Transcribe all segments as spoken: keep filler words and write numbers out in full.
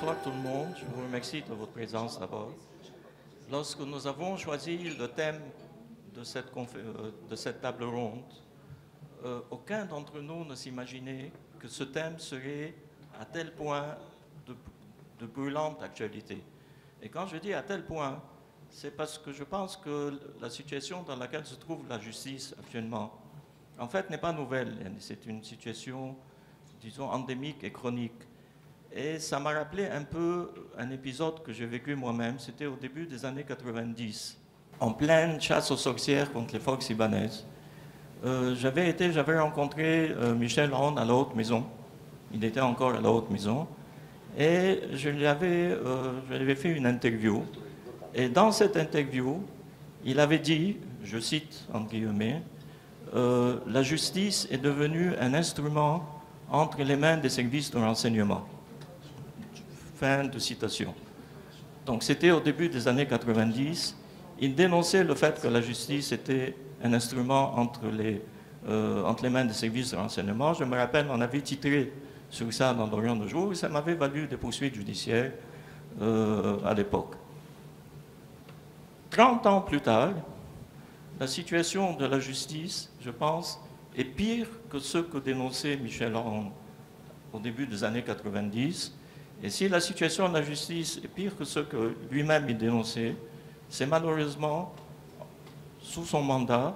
Bonsoir tout le monde, je vous remercie de votre présence d'abord. Lorsque nous avons choisi le thème de cette, confé de cette table ronde, euh, aucun d'entre nous ne s'imaginait que ce thème serait à tel point de, de brûlante actualité. Et quand je dis à tel point, c'est parce que je pense que la situation dans laquelle se trouve la justice actuellement, en fait, n'est pas nouvelle. C'est une situation, disons, endémique et chronique. Et ça m'a rappelé un peu un épisode que j'ai vécu moi-même. C'était au début des années quatre-vingt-dix, en pleine chasse aux sorcières contre les forces libanaises. Euh, j'avais été, j'avais rencontré euh, Michel Laurent à la Haute Maison. Il était encore à la Haute Maison. Et je lui avais, euh, je lui avais fait une interview. Et dans cette interview, il avait dit, je cite entre guillemets, euh, la justice est devenue un instrument entre les mains des services de renseignement. Fin de citation. Donc c'était au début des années quatre-vingt-dix. Il dénonçait le fait que la justice était un instrument entre les, euh, entre les mains des services de renseignement. Je me rappelle, on avait titré sur ça dans L'Orient-Le-Jour, et ça m'avait valu des poursuites judiciaires euh, à l'époque. trente ans plus tard, la situation de la justice, je pense, est pire que ce que dénonçait Michel Aoun au début des années quatre-vingt-dix. Et si la situation de la justice est pire que ce que lui-même il dénonçait, c'est malheureusement sous son mandat,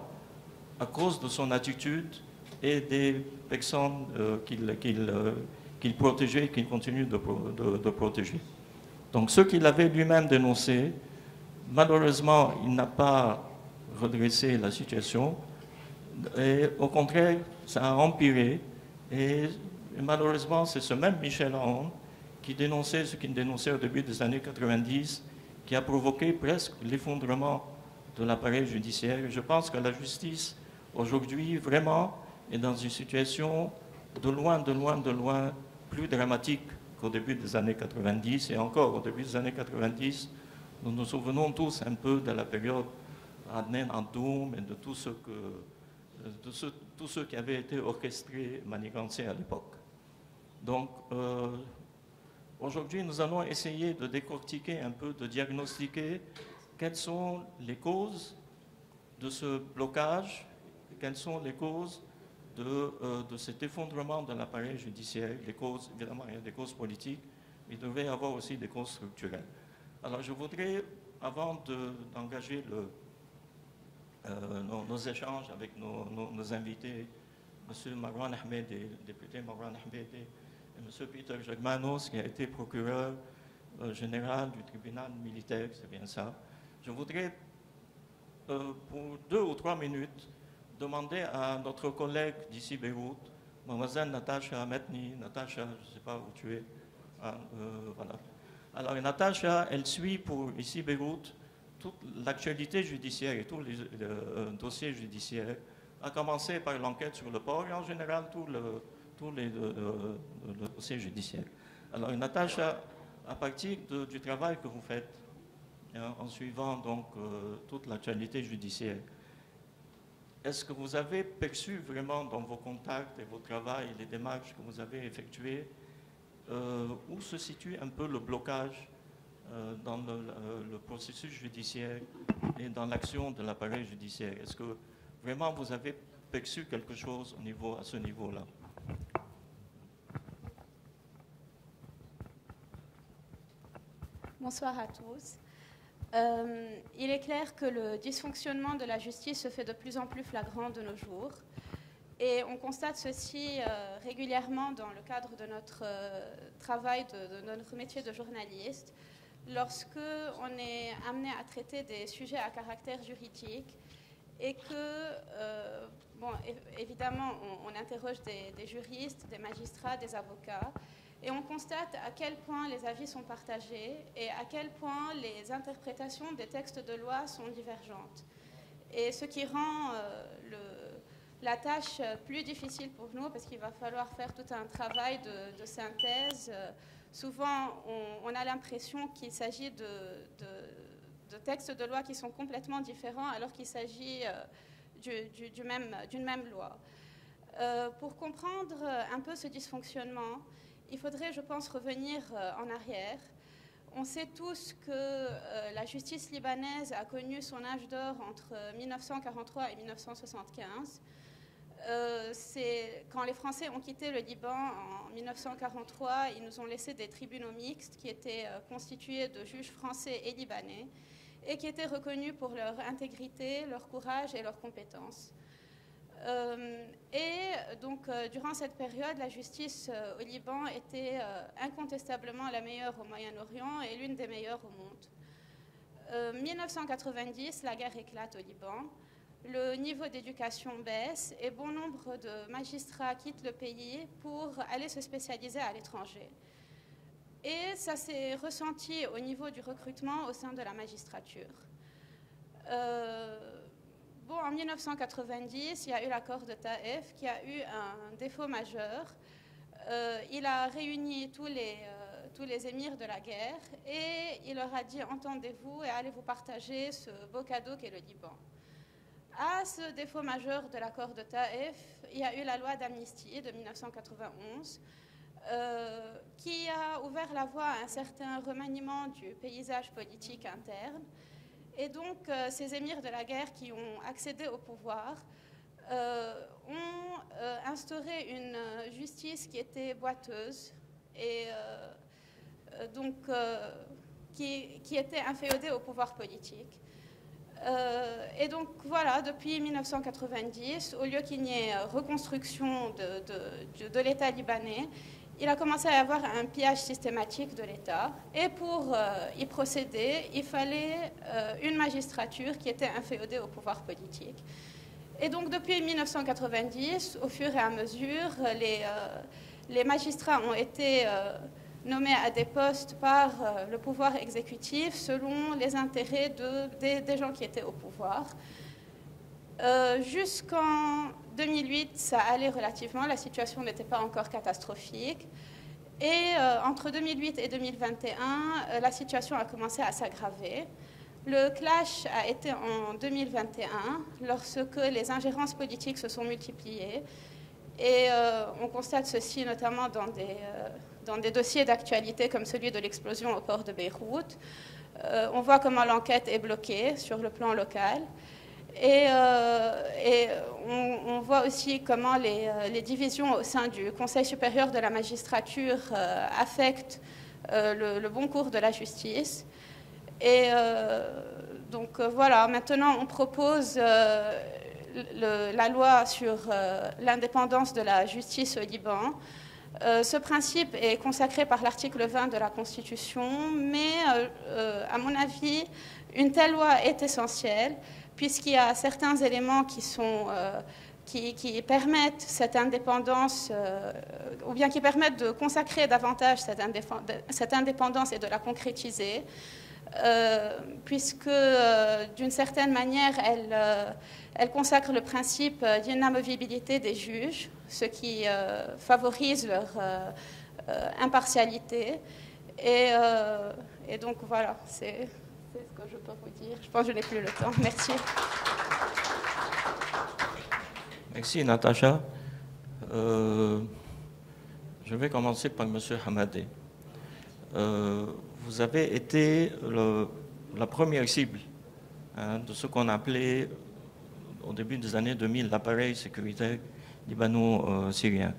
à cause de son attitude et des personnes euh, qu'il qu'il, euh, qu'il protégeait et qu'il continue de, de, de protéger. Donc ce qu'il avait lui-même dénoncé, malheureusement, il n'a pas redressé la situation. Et au contraire, ça a empiré. Et, et malheureusement, c'est ce même Michel Aoun qui dénonçait ce qu'il dénonçait au début des années quatre-vingt-dix, qui a provoqué presque l'effondrement de l'appareil judiciaire. Et je pense que la justice, aujourd'hui, vraiment, est dans une situation de loin, de loin, de loin plus dramatique qu'au début des années quatre-vingt-dix. Et encore, au début des années quatre-vingt-dix, nous nous souvenons tous un peu de la période Adnan Addoum et de tout ce, que, de ce, tout ce qui avait été orchestré, manigancé à l'époque. Donc, euh, aujourd'hui, nous allons essayer de décortiquer un peu, de diagnostiquer quelles sont les causes de ce blocage, quelles sont les causes de, euh, de cet effondrement de l'appareil judiciaire, les causes, évidemment, il y a des causes politiques, mais il devait y avoir aussi des causes structurelles. Alors, je voudrais, avant d'engager de, euh, nos, nos échanges avec nos, nos, nos invités, M. Marwan Hamadé, député Marwan Hamadé, et M. Peter Germanos, qui a été procureur euh, général du tribunal militaire, c'est bien ça. Je voudrais, euh, pour deux ou trois minutes, demander à notre collègue d'ici Beyrouth, Mme Natacha Metni, Natacha, je ne sais pas où tu es, ah, euh, voilà. Alors, Natacha, elle suit pour ici Beyrouth toute l'actualité judiciaire et tous les euh, dossiers judiciaires, à commencer par l'enquête sur le port et en général tous le, tout les euh, le dossiers judiciaires. Alors, Natacha, à partir de, du travail que vous faites, hein, en suivant donc euh, toute l'actualité judiciaire, est-ce que vous avez perçu vraiment dans vos contacts et vos travaux et les démarches que vous avez effectuées Euh, où se situe un peu le blocage euh, dans le, le, le processus judiciaire et dans l'action de l'appareil judiciaire? Est-ce que vraiment vous avez perçu quelque chose au niveau, à ce niveau-là? Bonsoir à tous. Euh, il est clair que le dysfonctionnement de la justice se fait de plus en plus flagrant de nos jours. Et on constate ceci euh, régulièrement dans le cadre de notre euh, travail, de, de notre métier de journaliste, lorsque on est amené à traiter des sujets à caractère juridique et que, euh, bon, évidemment, on, on interroge des, des juristes, des magistrats, des avocats, et on constate à quel point les avis sont partagés et à quel point les interprétations des textes de loi sont divergentes. Et ce qui rend euh, le la tâche plus difficile pour nous, parce qu'il va falloir faire tout un travail de, de synthèse. Souvent, on, on a l'impression qu'il s'agit de, de, de textes de loi qui sont complètement différents, alors qu'il s'agit du, du, du même, d'une même loi. Euh, pour comprendre un peu ce dysfonctionnement, il faudrait, je pense, revenir euh, en arrière. On sait tous que euh, la justice libanaise a connu son âge d'or entre mille neuf cent quarante-trois et mille neuf cent soixante-quinze. Euh, c'est quand les Français ont quitté le Liban en mille neuf cent quarante-trois, ils nous ont laissé des tribunaux mixtes qui étaient euh, constitués de juges français et libanais et qui étaient reconnus pour leur intégrité, leur courage et leurs compétences. Euh, et donc, euh, durant cette période, la justice euh, au Liban était euh, incontestablement la meilleure au Moyen-Orient et l'une des meilleures au monde. Euh, mille neuf cent quatre-vingt-dix, la guerre éclate au Liban, le niveau d'éducation baisse et bon nombre de magistrats quittent le pays pour aller se spécialiser à l'étranger. Et ça s'est ressenti au niveau du recrutement au sein de la magistrature. Euh, Bon, en mille neuf cent quatre-vingt-dix, il y a eu l'accord de Taïf qui a eu un défaut majeur. Euh, il a réuni tous les, euh, tous les émirs de la guerre et il leur a dit « Entendez-vous et allez vous partager ce beau cadeau qu'est le Liban ». À ce défaut majeur de l'accord de Taïf, il y a eu la loi d'amnistie de mille neuf cent quatre-vingt-onze euh, qui a ouvert la voie à un certain remaniement du paysage politique interne. Et donc, euh, ces émirs de la guerre qui ont accédé au pouvoir euh, ont euh, instauré une justice qui était boiteuse et euh, donc euh, qui, qui était inféodée au pouvoir politique. Euh, et donc, voilà, depuis mille neuf cent quatre-vingt-dix, au lieu qu'il n'y ait reconstruction de, de, de, de l'État libanais, il a commencé à y avoir un pillage systématique de l'État. Et pour euh, y procéder, il fallait euh, une magistrature qui était inféodée au pouvoir politique. Et donc, depuis mille neuf cent quatre-vingt-dix, au fur et à mesure, les, euh, les magistrats ont été euh, nommés à des postes par euh, le pouvoir exécutif selon les intérêts de, des, des gens qui étaient au pouvoir. Euh, jusqu'en deux mille huit, ça allait relativement, la situation n'était pas encore catastrophique. Et euh, entre deux mille huit et deux mille vingt et un, euh, la situation a commencé à s'aggraver. Le clash a été en deux mille vingt et un, lorsque les ingérences politiques se sont multipliées. Et euh, on constate ceci notamment dans des, euh, dans des dossiers d'actualité comme celui de l'explosion au port de Beyrouth. Euh, on voit comment l'enquête est bloquée sur le plan local. Et, euh, et on, on voit aussi comment les, les divisions au sein du Conseil supérieur de la magistrature euh, affectent euh, le, le bon cours de la justice. Et euh, donc voilà, maintenant on propose euh, le, la loi sur euh, l'indépendance de la justice au Liban. Euh, ce principe est consacré par l'article vingt de la Constitution, mais euh, euh, à mon avis, une telle loi est essentielle, puisqu'il y a certains éléments qui, sont, euh, qui, qui permettent cette indépendance, euh, ou bien qui permettent de consacrer davantage cette, cette indépendance et de la concrétiser, euh, puisque euh, d'une certaine manière, elle, euh, elle consacre le principe d'inamovibilité des juges, ce qui euh, favorise leur euh, euh, impartialité. Et, euh, et donc voilà, c'est... C'est ce que je peux vous dire. Je pense que je n'ai plus le temps. Merci. Merci, Natacha. Euh, je vais commencer par M. Hamadé. Euh, vous avez été le, la première cible hein, de ce qu'on appelait au début des années deux mille l'appareil sécuritaire libano-syrien.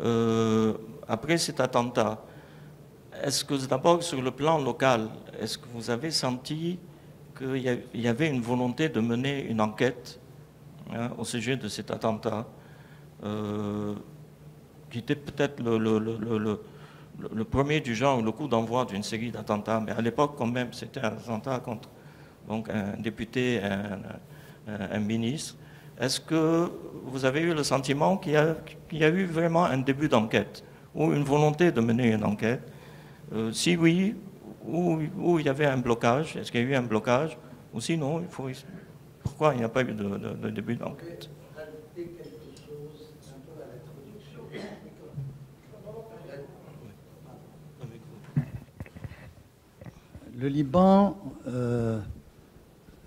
Euh, après cet attentat, est-ce que d'abord sur le plan local, est-ce que vous avez senti qu'il y avait une volonté de mener une enquête hein, au sujet de cet attentat euh, qui était peut-être le, le, le, le, le premier du genre, le coup d'envoi d'une série d'attentats, mais à l'époque quand même c'était un attentat contre donc, un député, un, un, un ministre. Est-ce que vous avez eu le sentiment qu'il y a, qu'il y a eu vraiment un début d'enquête ou une volonté de mener une enquête? Euh, si oui, où, où il y avait un blocage, est-ce qu'il y a eu un blocage, ou sinon, il faut... pourquoi il n'y a pas eu de, de, de début d'enquête? Je vais rajouter quelque chose un peu à l'introduction. Le Liban euh,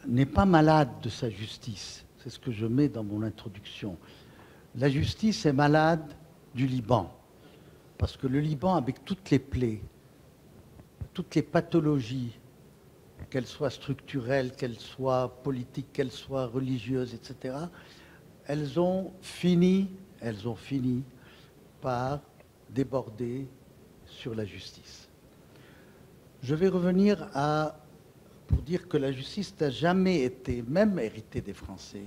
n'est pas malade de sa justice, c'est ce que je mets dans mon introduction. La justice est malade du Liban. Parce que le Liban, avec toutes les plaies, toutes les pathologies, qu'elles soient structurelles, qu'elles soient politiques, qu'elles soient religieuses, et cetera, elles ont fini, elles ont fini par déborder sur la justice. Je vais revenir à, pour dire que la justice n'a jamais été, même héritée des Français,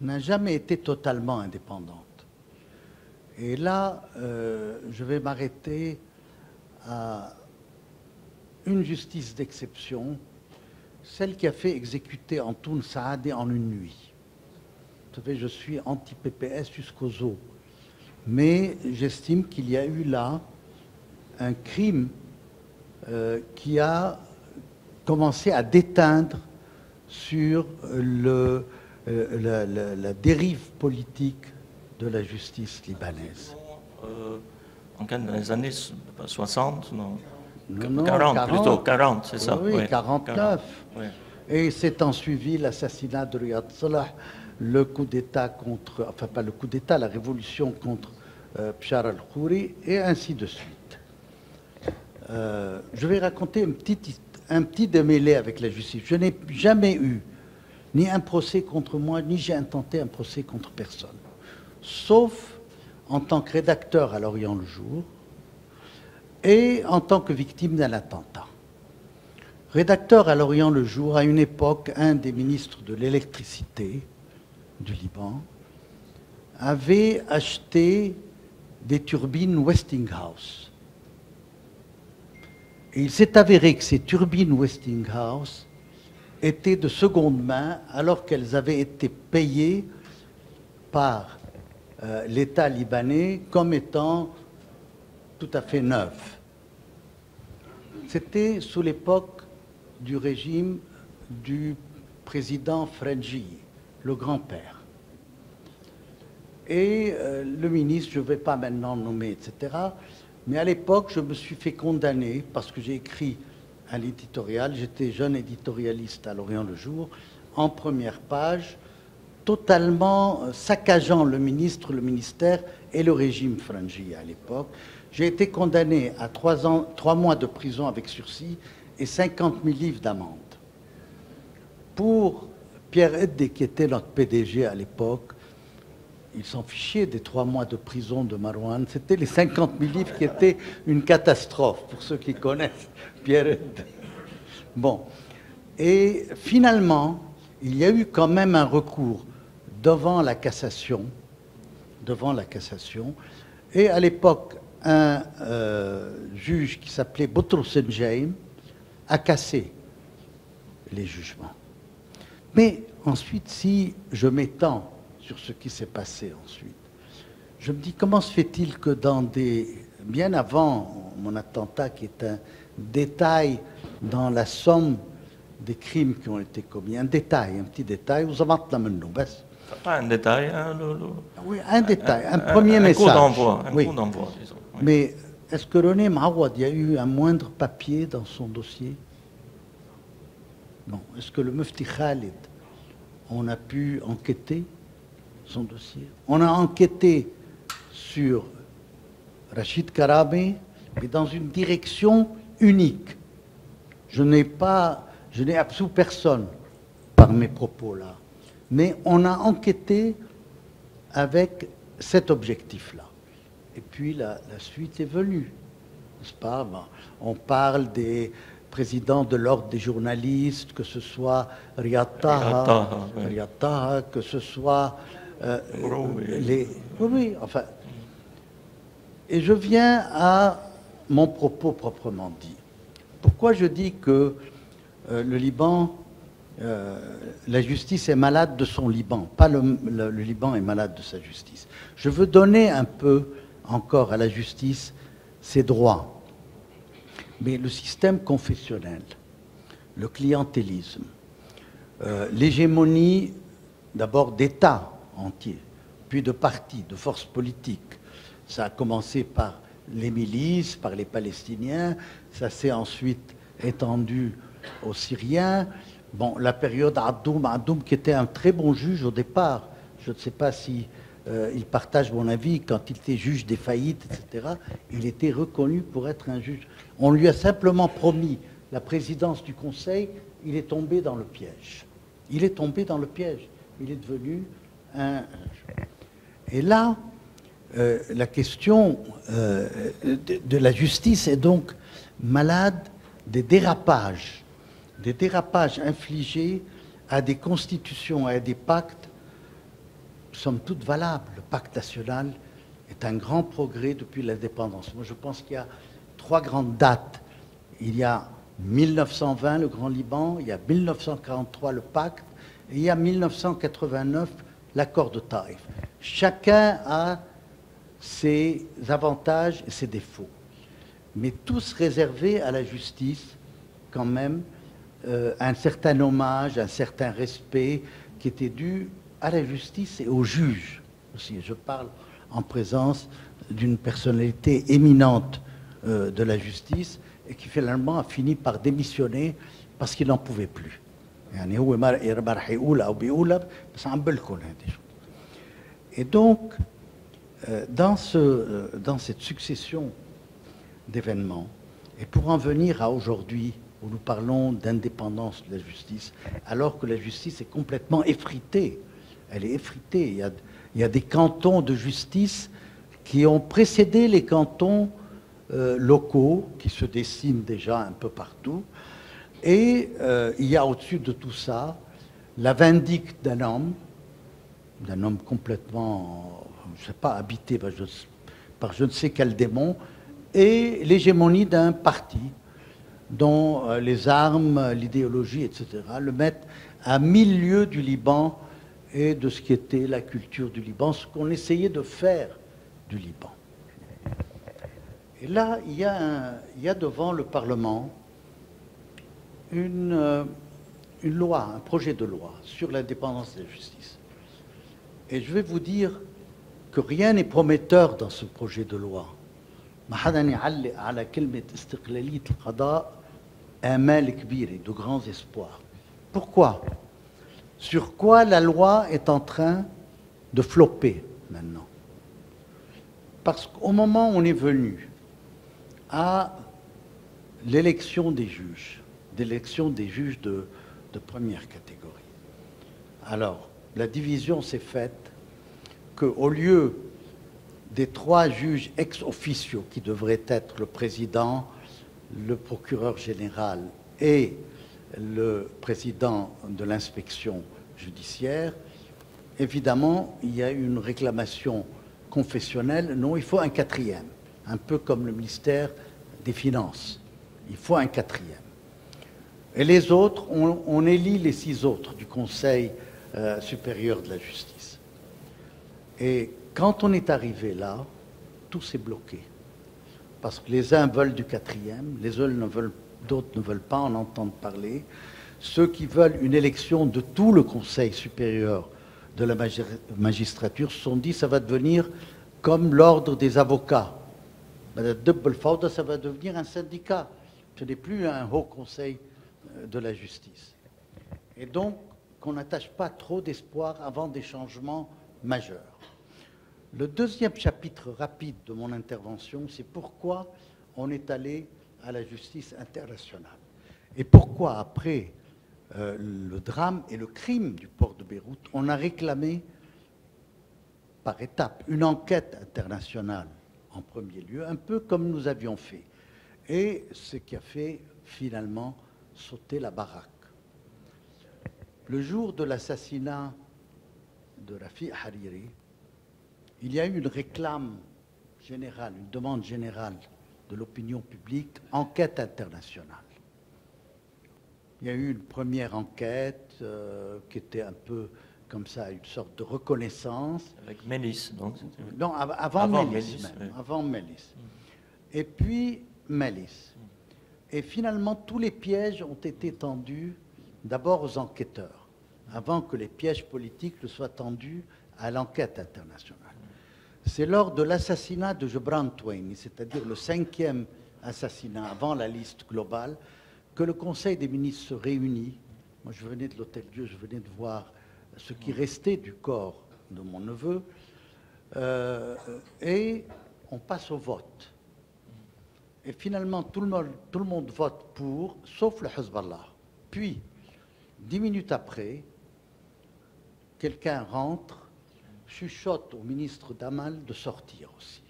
n'a jamais été totalement indépendante. Et là, euh, je vais m'arrêter à une justice d'exception, celle qui a fait exécuter Antoun Saadé en une nuit. Vous savez, je suis anti-P P S jusqu'aux os, mais j'estime qu'il y a eu là un crime euh, qui a commencé à déteindre sur le, euh, la, la, la dérive politique de la justice libanaise. Euh, dans les années soixante, non, non quarante, quarante plutôt, quarante, c'est ça. Oui, oui quarante-neuf. Oui. Et s'est ensuivi l'assassinat de Riad Solh, le coup d'État contre, enfin pas le coup d'État, la révolution contre euh, Bechara el-Khoury, et ainsi de suite. Euh, je vais raconter une petite, un petit démêlé avec la justice. Je n'ai jamais eu ni un procès contre moi, ni j'ai intenté un procès contre personne. Sauf en tant que rédacteur à L'Orient-Le-Jour et en tant que victime d'un attentat. Rédacteur à L'Orient-Le-Jour, à une époque, un des ministres de l'électricité du Liban avait acheté des turbines Westinghouse. Et il s'est avéré que ces turbines Westinghouse étaient de seconde main alors qu'elles avaient été payées par Euh, l'État libanais comme étant tout à fait neuf. C'était sous l'époque du régime du président Frangié, le grand-père. Et euh, le ministre, je ne vais pas maintenant nommer, et cetera. Mais à l'époque, je me suis fait condamner parce que j'ai écrit un éditorial, j'étais jeune éditorialiste à L'Orient-Le-Jour, en première page, totalement saccageant le ministre, le ministère et le régime Frangié à l'époque. J'ai été condamné à trois ans, trois mois de prison avec sursis et cinquante mille livres d'amende. Pour Pierre Eddé, qui était notre P D G à l'époque, ils s'en fichaient des trois mois de prison de Marwan. C'était les cinquante mille livres qui étaient une catastrophe, pour ceux qui connaissent Pierre Eddé. Bon. Et finalement, il y a eu quand même un recours devant la cassation, devant la cassation, et à l'époque, un euh, juge qui s'appelait Botrusen James a cassé les jugements. Mais ensuite, si je m'étends sur ce qui s'est passé ensuite, je me dis comment se fait-il que dans des... bien avant mon attentat, qui est un détail dans la somme des crimes qui ont été commis, un détail, un petit détail, vous en entendez maintenant. Pas un détail, hein, le, le... Oui, un détail, un, un, un premier un message. Coup d'envoi, un oui. coup d'envoi, disons. Oui. Mais est-ce que René Mouawad, il y a eu un moindre papier dans son dossier? Non. Est-ce que le mufti Khalid, on a pu enquêter son dossier? On a enquêté sur Rachid Karamé, mais dans une direction unique. Je n'ai pas... Je n'ai absous personne par mes propos là. Mais on a enquêté avec cet objectif-là. Et puis la, la suite est venue, n'est-ce pas? On parle des présidents de l'ordre des journalistes, que ce soit Riyata, Riyata, que ce soit... Euh, les... Oui, oui, enfin... Et je viens à mon propos proprement dit. Pourquoi je dis que Euh, le Liban, euh, la justice est malade de son Liban, pas le, le, le Liban est malade de sa justice. Je veux donner un peu encore à la justice ses droits. Mais le système confessionnel, le clientélisme, euh, l'hégémonie d'abord d'États entiers, puis de partis, de forces politiques, ça a commencé par les milices, par les Palestiniens, ça s'est ensuite étendu aux Syriens, bon, la période Addoum, Addoum qui était un très bon juge au départ, je ne sais pas si Euh, il partage mon avis. Quand il était juge des faillites, et cetera, il était reconnu pour être un juge. On lui a simplement promis la présidence du Conseil. Il est tombé dans le piège. Il est tombé dans le piège. Il est devenu un... Et là, euh, la question euh, de, de la justice est donc malade des dérapages, des dérapages infligés à des constitutions et à des pactes, somme toute valables. Le pacte national est un grand progrès depuis l'indépendance. Moi, je pense qu'il y a trois grandes dates. Il y a mille neuf cent vingt, le Grand Liban, il y a mille neuf cent quarante-trois, le pacte, et il y a mille neuf cent quatre-vingt-neuf, l'accord de Taïf. Chacun a ses avantages et ses défauts, mais tous réservés à la justice, quand même, euh, un certain hommage, un certain respect qui était dû à la justice et aux juges aussi. Je parle en présence d'une personnalité éminente euh, de la justice et qui finalement a fini par démissionner parce qu'il n'en pouvait plus. Et donc, dans, ce, dans cette succession d'événements, et pour en venir à aujourd'hui, où nous parlons d'indépendance de la justice, alors que la justice est complètement effritée, elle est effritée, il y a, il y a des cantons de justice qui ont précédé les cantons euh, locaux, qui se dessinent déjà un peu partout, et euh, il y a au-dessus de tout ça la vindicte d'un homme, d'un homme complètement, je ne sais pas, habité par je, par je ne sais quel démon, et l'hégémonie d'un parti dont euh, les armes, l'idéologie, et cetera, le mettent à mille lieues du Liban et de ce qui était la culture du Liban, ce qu'on essayait de faire du Liban. Et là, il y a, un, il y a devant le Parlement une, euh, une loi, un projet de loi sur l'indépendance de la justice. Et je vais vous dire que rien n'est prometteur dans ce projet de loi. ما حدا يعلق على كلمة استقلالية القضاء آمال كبيرة, de grands espoirs. Pourquoi? Sur quoi la loi est en train de flopper maintenant? Parce qu'au moment où on est venu à l'élection des juges, d'élection des juges de, de première catégorie, alors la division s'est faite qu'au lieu des trois juges ex-officio qui devraient être le président, le procureur général et le président de l'inspection judiciaire, évidemment, il y a une réclamation confessionnelle. Non, il faut un quatrième, un peu comme le ministère des Finances. Il faut un quatrième. Et les autres, on, on élit les six autres du Conseil euh, supérieur de la justice. Et quand on est arrivé là, tout s'est bloqué. Parce que les uns veulent du quatrième, les uns ne veulent, d'autres ne veulent pas en entendre parler. Ceux qui veulent une élection de tout le Conseil supérieur de la magistrature se sont dit ça va devenir comme l'ordre des avocats. Ça va devenir un syndicat. Ce n'est plus un haut conseil de la justice. Et donc, qu'on n'attache pas trop d'espoir avant des changements majeurs. Le deuxième chapitre rapide de mon intervention, c'est pourquoi on est allé à la justice internationale. Et pourquoi, après euh, le drame et le crime du port de Beyrouth, on a réclamé, par étapes, une enquête internationale en premier lieu, un peu comme nous avions fait. Et ce qui a fait, finalement, sauter la baraque. Le jour de l'assassinat de Rafic Hariri, il y a eu une réclame générale, une demande générale de l'opinion publique, enquête internationale. Il y a eu une première enquête euh, qui était un peu comme ça, une sorte de reconnaissance. Avec Mélisse, donc. Non, av avant, avant Mélisse, Mélisse même, oui. Avant Mélisse. Et puis Mélisse. Et finalement, tous les pièges ont été tendus d'abord aux enquêteurs, avant que les pièges politiques ne soient tendus à l'enquête internationale. C'est lors de l'assassinat de Gebran Tueni, c'est-à-dire le cinquième assassinat avant la liste globale, que le Conseil des ministres se réunit. Moi, je venais de l'Hôtel Dieu, je venais de voir ce qui restait du corps de mon neveu. Euh, et on passe au vote. Et finalement, tout le monde, tout le monde vote pour, sauf le Hezbollah. Puis, dix minutes après, quelqu'un rentre, chuchote au ministre Damal de sortir aussi.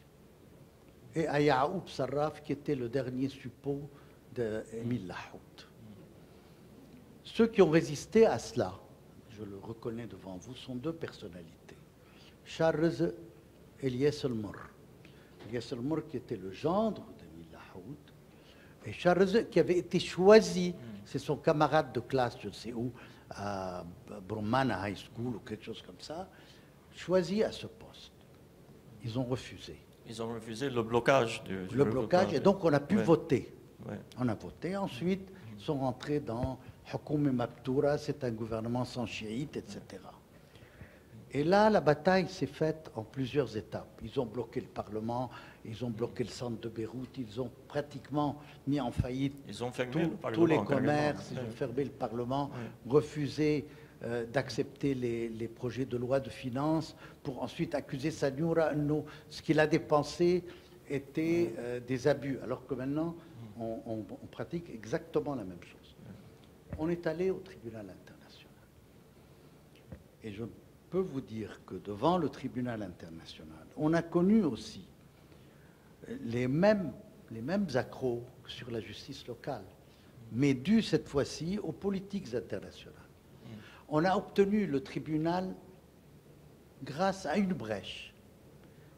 Et à Yaoub Sarraf, qui était le dernier suppôt d'Émile Lahoud. Ceux qui ont résisté à cela, je le reconnais devant vous, sont deux personnalités. Charles Elias El-Murr. Elias El-Murr qui était le gendre d'Émile Lahoud. Et Charles qui avait été choisi, c'est son camarade de classe, je ne sais où, à Bromana High School ou quelque chose comme ça, choisi à ce poste. Ils ont refusé. Ils ont refusé le blocage. Du, du le blocage, blocage, et donc on a pu ouais. voter. Ouais. On a voté. Ensuite, ils sont rentrés dans Hakoum et Mabtoura, c'est un gouvernement sans chiite, et cetera. Et là, la bataille s'est faite en plusieurs étapes. Ils ont bloqué le Parlement, ils ont bloqué le centre de Beyrouth, ils ont pratiquement mis en faillite ils ont fermé tout, le tous les commerces, ils ont fermé le Parlement, ouais. refusé Euh, d'accepter les, les projets de loi de finances pour ensuite accuser Sanioura Anno. Ce qu'il a dépensé était euh, des abus, alors que maintenant, on, on, on pratique exactement la même chose. On est allé au tribunal international. Et je peux vous dire que devant le tribunal international, on a connu aussi les mêmes, les mêmes accros sur la justice locale, mais dû cette fois-ci aux politiques internationales. On a obtenu le tribunal grâce à une brèche,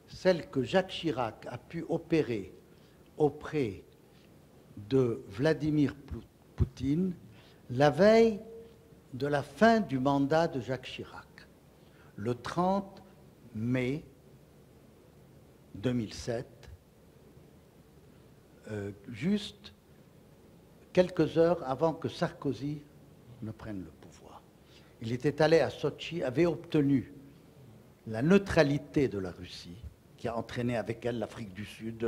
celle que Jacques Chirac a pu opérer auprès de Vladimir Poutine la veille de la fin du mandat de Jacques Chirac, le trente mai deux mille sept, euh, juste quelques heures avant que Sarkozy ne prenne le pouvoir. Il était allé à Sotchi, avait obtenu la neutralité de la Russie, qui a entraîné avec elle l'Afrique du Sud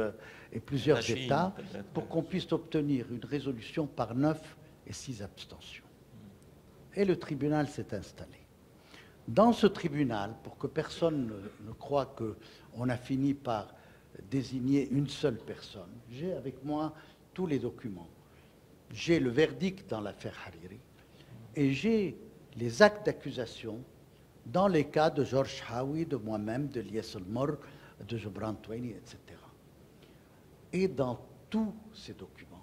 et plusieurs Chine, États, pour qu'on puisse obtenir une résolution par neuf et six abstentions. Et le tribunal s'est installé. Dans ce tribunal, pour que personne ne, ne croie qu'on a fini par désigner une seule personne, j'ai avec moi tous les documents. J'ai le verdict dans l'affaire Hariri et j'ai les actes d'accusation dans les cas de Georges Hraoui, de moi-même, de Elias El-Murr, de Gebran Tueni, et cetera. Et dans tous ces documents,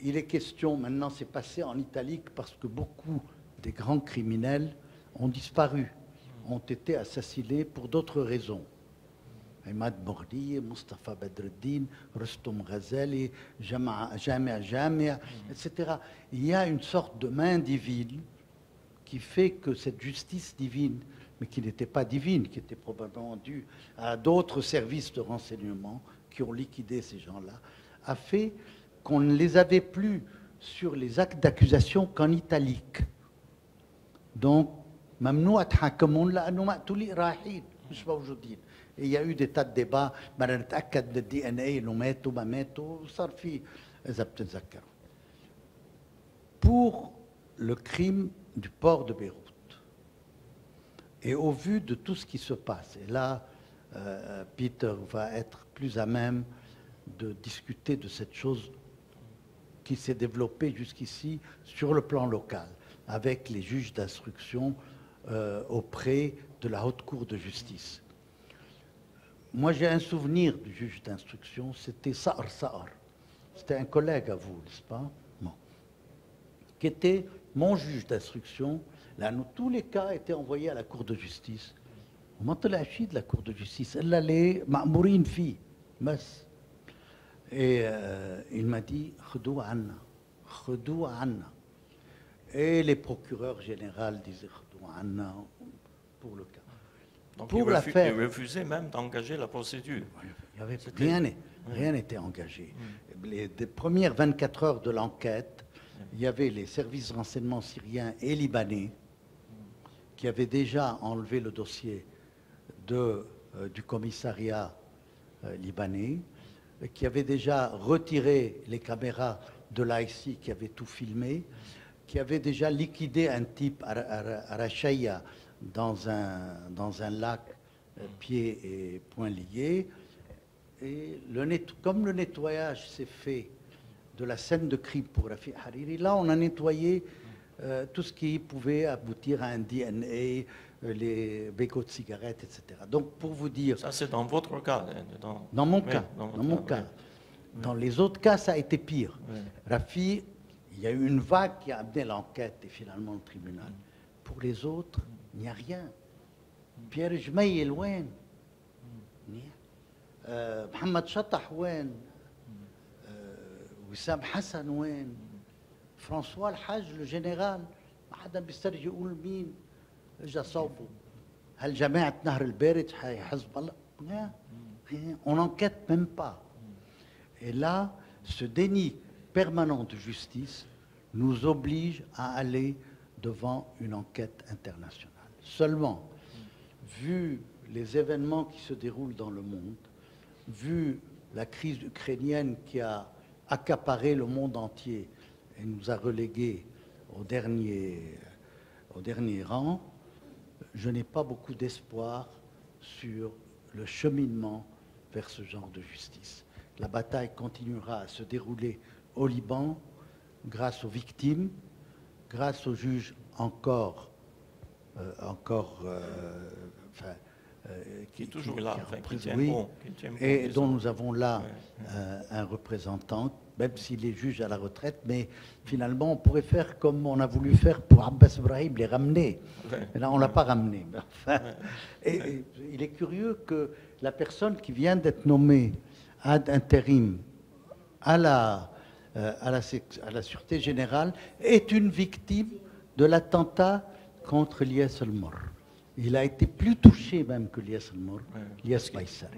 il est question, maintenant c'est passé en italique parce que beaucoup des grands criminels ont disparu, ont été assassinés pour d'autres raisons. Ahmad Mordi, Mustafa Badreddin, Rustum Ghazali, Jamia Jamia, et cetera. Il y a une sorte de main divine qui fait que cette justice divine, mais qui n'était pas divine, qui était probablement due à d'autres services de renseignement qui ont liquidé ces gens-là, a fait qu'on ne les avait plus sur les actes d'accusation qu'en italique. Donc, et il y a eu des tas de débats. Pour le crime du port de Beyrouth. Et au vu de tout ce qui se passe, et là, euh, Peter va être plus à même de discuter de cette chose qui s'est développée jusqu'ici sur le plan local, avec les juges d'instruction euh, auprès de la Haute Cour de justice. Moi, j'ai un souvenir du juge d'instruction, c'était Saar Saar. C'était un collègue à vous, n'est-ce pas? Non. Qui était mon juge d'instruction. Là, nous, tous les cas étaient envoyés à la Cour de justice. On m'entendait la chie de la Cour de justice. Elle allait, Ma'mourine fi, Mas. Et euh, il m'a dit, Khudou Anna, Khudou Anna. Et les procureurs généraux disaient Khudou Anna pour le cas. Donc pour il, refus, il refusait même d'engager la procédure. Il y avait, rien n'était mmh. engagé. Mmh. Les, les premières vingt-quatre heures de l'enquête, il y avait les services de renseignement syriens et libanais qui avaient déjà enlevé le dossier de, euh, du commissariat euh, libanais, qui avaient déjà retiré les caméras de l'A I C I qui avaient tout filmé, qui avaient déjà liquidé un type à, à, à Rachaya dans un, dans un lac pieds et poings liés. Et le net... comme le nettoyage s'est fait de la scène de crime pour Rafic Hariri, là on a nettoyé euh, tout ce qui pouvait aboutir à un D N A, euh, les bécots de cigarettes, et cetera. Donc pour vous dire... Ça c'est dans votre cas. Dans, dans mon oui, cas. Dans, dans mon cas. cas. Oui. Dans les autres cas, ça a été pire. Oui. Rafi, il y a eu une vague qui a amené l'enquête et finalement le tribunal. Oui. Pour les autres, il n'y a rien. Pierre Jmeï est loin. Euh, Mohamed Chattah Ouen, euh, Wissam Hassan Ouen, François Al-Hajj, le général, Adam Bistarji Oulmin, Jassabou, Al Jamaat Nahr al-Berit, Hezbollah. On n'enquête même pas. Et là, ce déni permanent de justice nous oblige à aller devant une enquête internationale. Seulement, vu les événements qui se déroulent dans le monde, vu la crise ukrainienne qui a accaparé le monde entier et nous a relégués au dernier, au dernier rang, je n'ai pas beaucoup d'espoir sur le cheminement vers ce genre de justice. La bataille continuera à se dérouler au Liban grâce aux victimes, grâce aux juges encore, euh, encore euh, enfin, Euh, qui, qui est toujours qui, là, qui enfin, qui tient bon, qui tient bon, et dont nous avons là ouais, ouais. Euh, un représentant, même s'il est juge à la retraite, mais finalement on pourrait faire comme on a voulu faire pour Abbas Ibrahim, les ramener. Ouais. Et là on ne l'a ouais. pas ramené. Enfin, ouais. et, et, et, il est curieux que la personne qui vient d'être nommée ad intérim à la, euh, à, la, à la Sûreté Générale est une victime de l'attentat contre Élias El-Murr. Il a été plus touché même que Elias El-Murr, Elias Baïsari.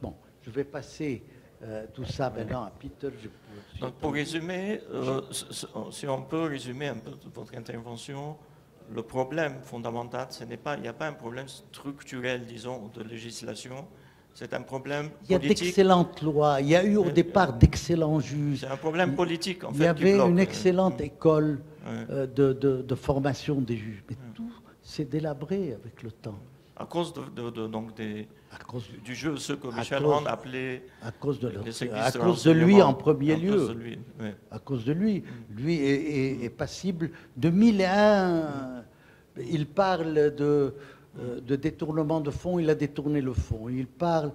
Bon, je vais passer euh, tout ça maintenant à Peter. Je peux... Donc, pour résumer, euh, si on peut résumer un peu votre intervention, le problème fondamental, ce n'est pas, il n'y a pas un problème structurel, disons, de législation. C'est un problème politique. Il y a d'excellentes lois. Il y a eu au départ d'excellents juges. C'est un problème politique, en fait. Il y avait une excellente école euh, de, de, de formation des juges. Mais tout c'est délabré avec le temps. À cause, de, de, de, donc des, à cause de, du jeu, ce que Michel Laurent appelait... À cause de, leur, à cause de lui en premier lieu. À cause de lui. Oui. À cause de lui. Lui est, est, est passible de mille et un. Il parle de, de détournement de fonds, il a détourné le fonds. Il parle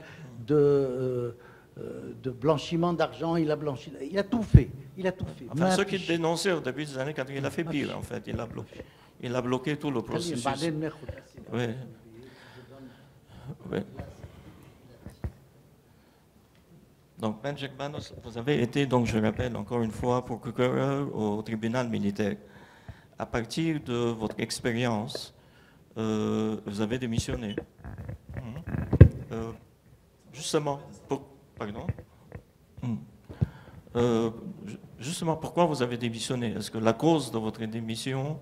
de, de blanchiment d'argent, il a blanchi. Il a tout fait. Il a tout fait. Enfin, ce qu'il dénonçait au début des années quatre-vingt, il a fait pire, en fait. Il a bloqué. Il a bloqué tout le processus. Oui. Oui. Donc, Ben Germanos, vous avez été, donc, je rappelle encore une fois, procureur au tribunal militaire. À partir de votre expérience, euh, vous avez démissionné. Mmh. Euh, justement, pour, pardon. Mmh. Euh, justement, pourquoi vous avez démissionné? Est-ce que la cause de votre démission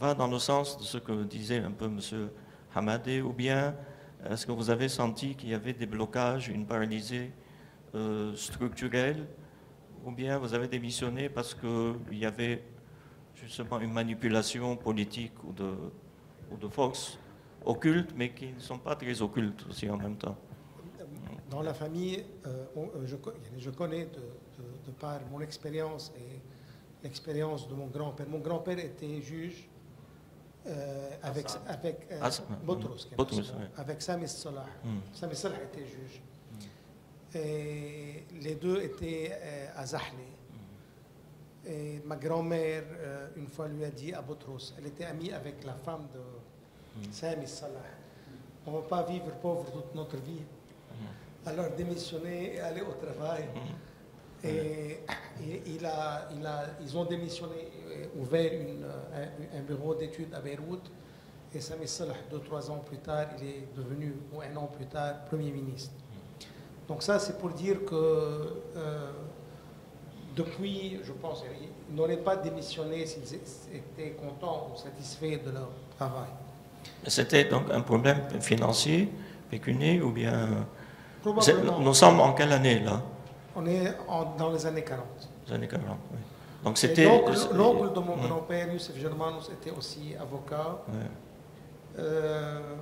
va dans le sens de ce que disait un peu M. Hamadé, ou bien est-ce que vous avez senti qu'il y avait des blocages, une paralysée euh, structurelle, ou bien vous avez démissionné parce qu'il y avait justement une manipulation politique ou de, ou de forces occultes, mais qui ne sont pas très occultes aussi en même temps? Dans la famille, euh, on, je, je connais, de, de, de par mon expérience et l'expérience de mon grand-père. Mon grand-père était juge Euh, avec avec euh, Botrus, Botrus, ça, oui. avec Sami Salah. Mm. Sami Salah était juge. Mm. Et les deux étaient euh, à Zahli. Mm. Et ma grand-mère, euh, une fois, lui a dit à Botrus, elle était amie avec la femme de mm. Sami Salah. Mm. On ne va pas vivre pauvre toute notre vie. Mm. Alors démissionner et aller au travail. Mm. Et, mm. et il a, il a, ils ont démissionné, ouvert une, un, un bureau d'études à Beyrouth, et Sami Salah, deux, trois ans plus tard, il est devenu, ou un an plus tard, Premier ministre. Donc ça, c'est pour dire que euh, depuis, je pense, ils n'auraient pas démissionné s'ils étaient contents ou satisfaits de leur travail. C'était donc un problème financier, pécunier, ou bien... Probablement. Nous sommes en quelle année, là? On est en, dans les années quarante. Les années quarante, oui. Donc c'était l'oncle de mon oui. grand-père, Youssef Germanos, était aussi avocat. Oui. Euh,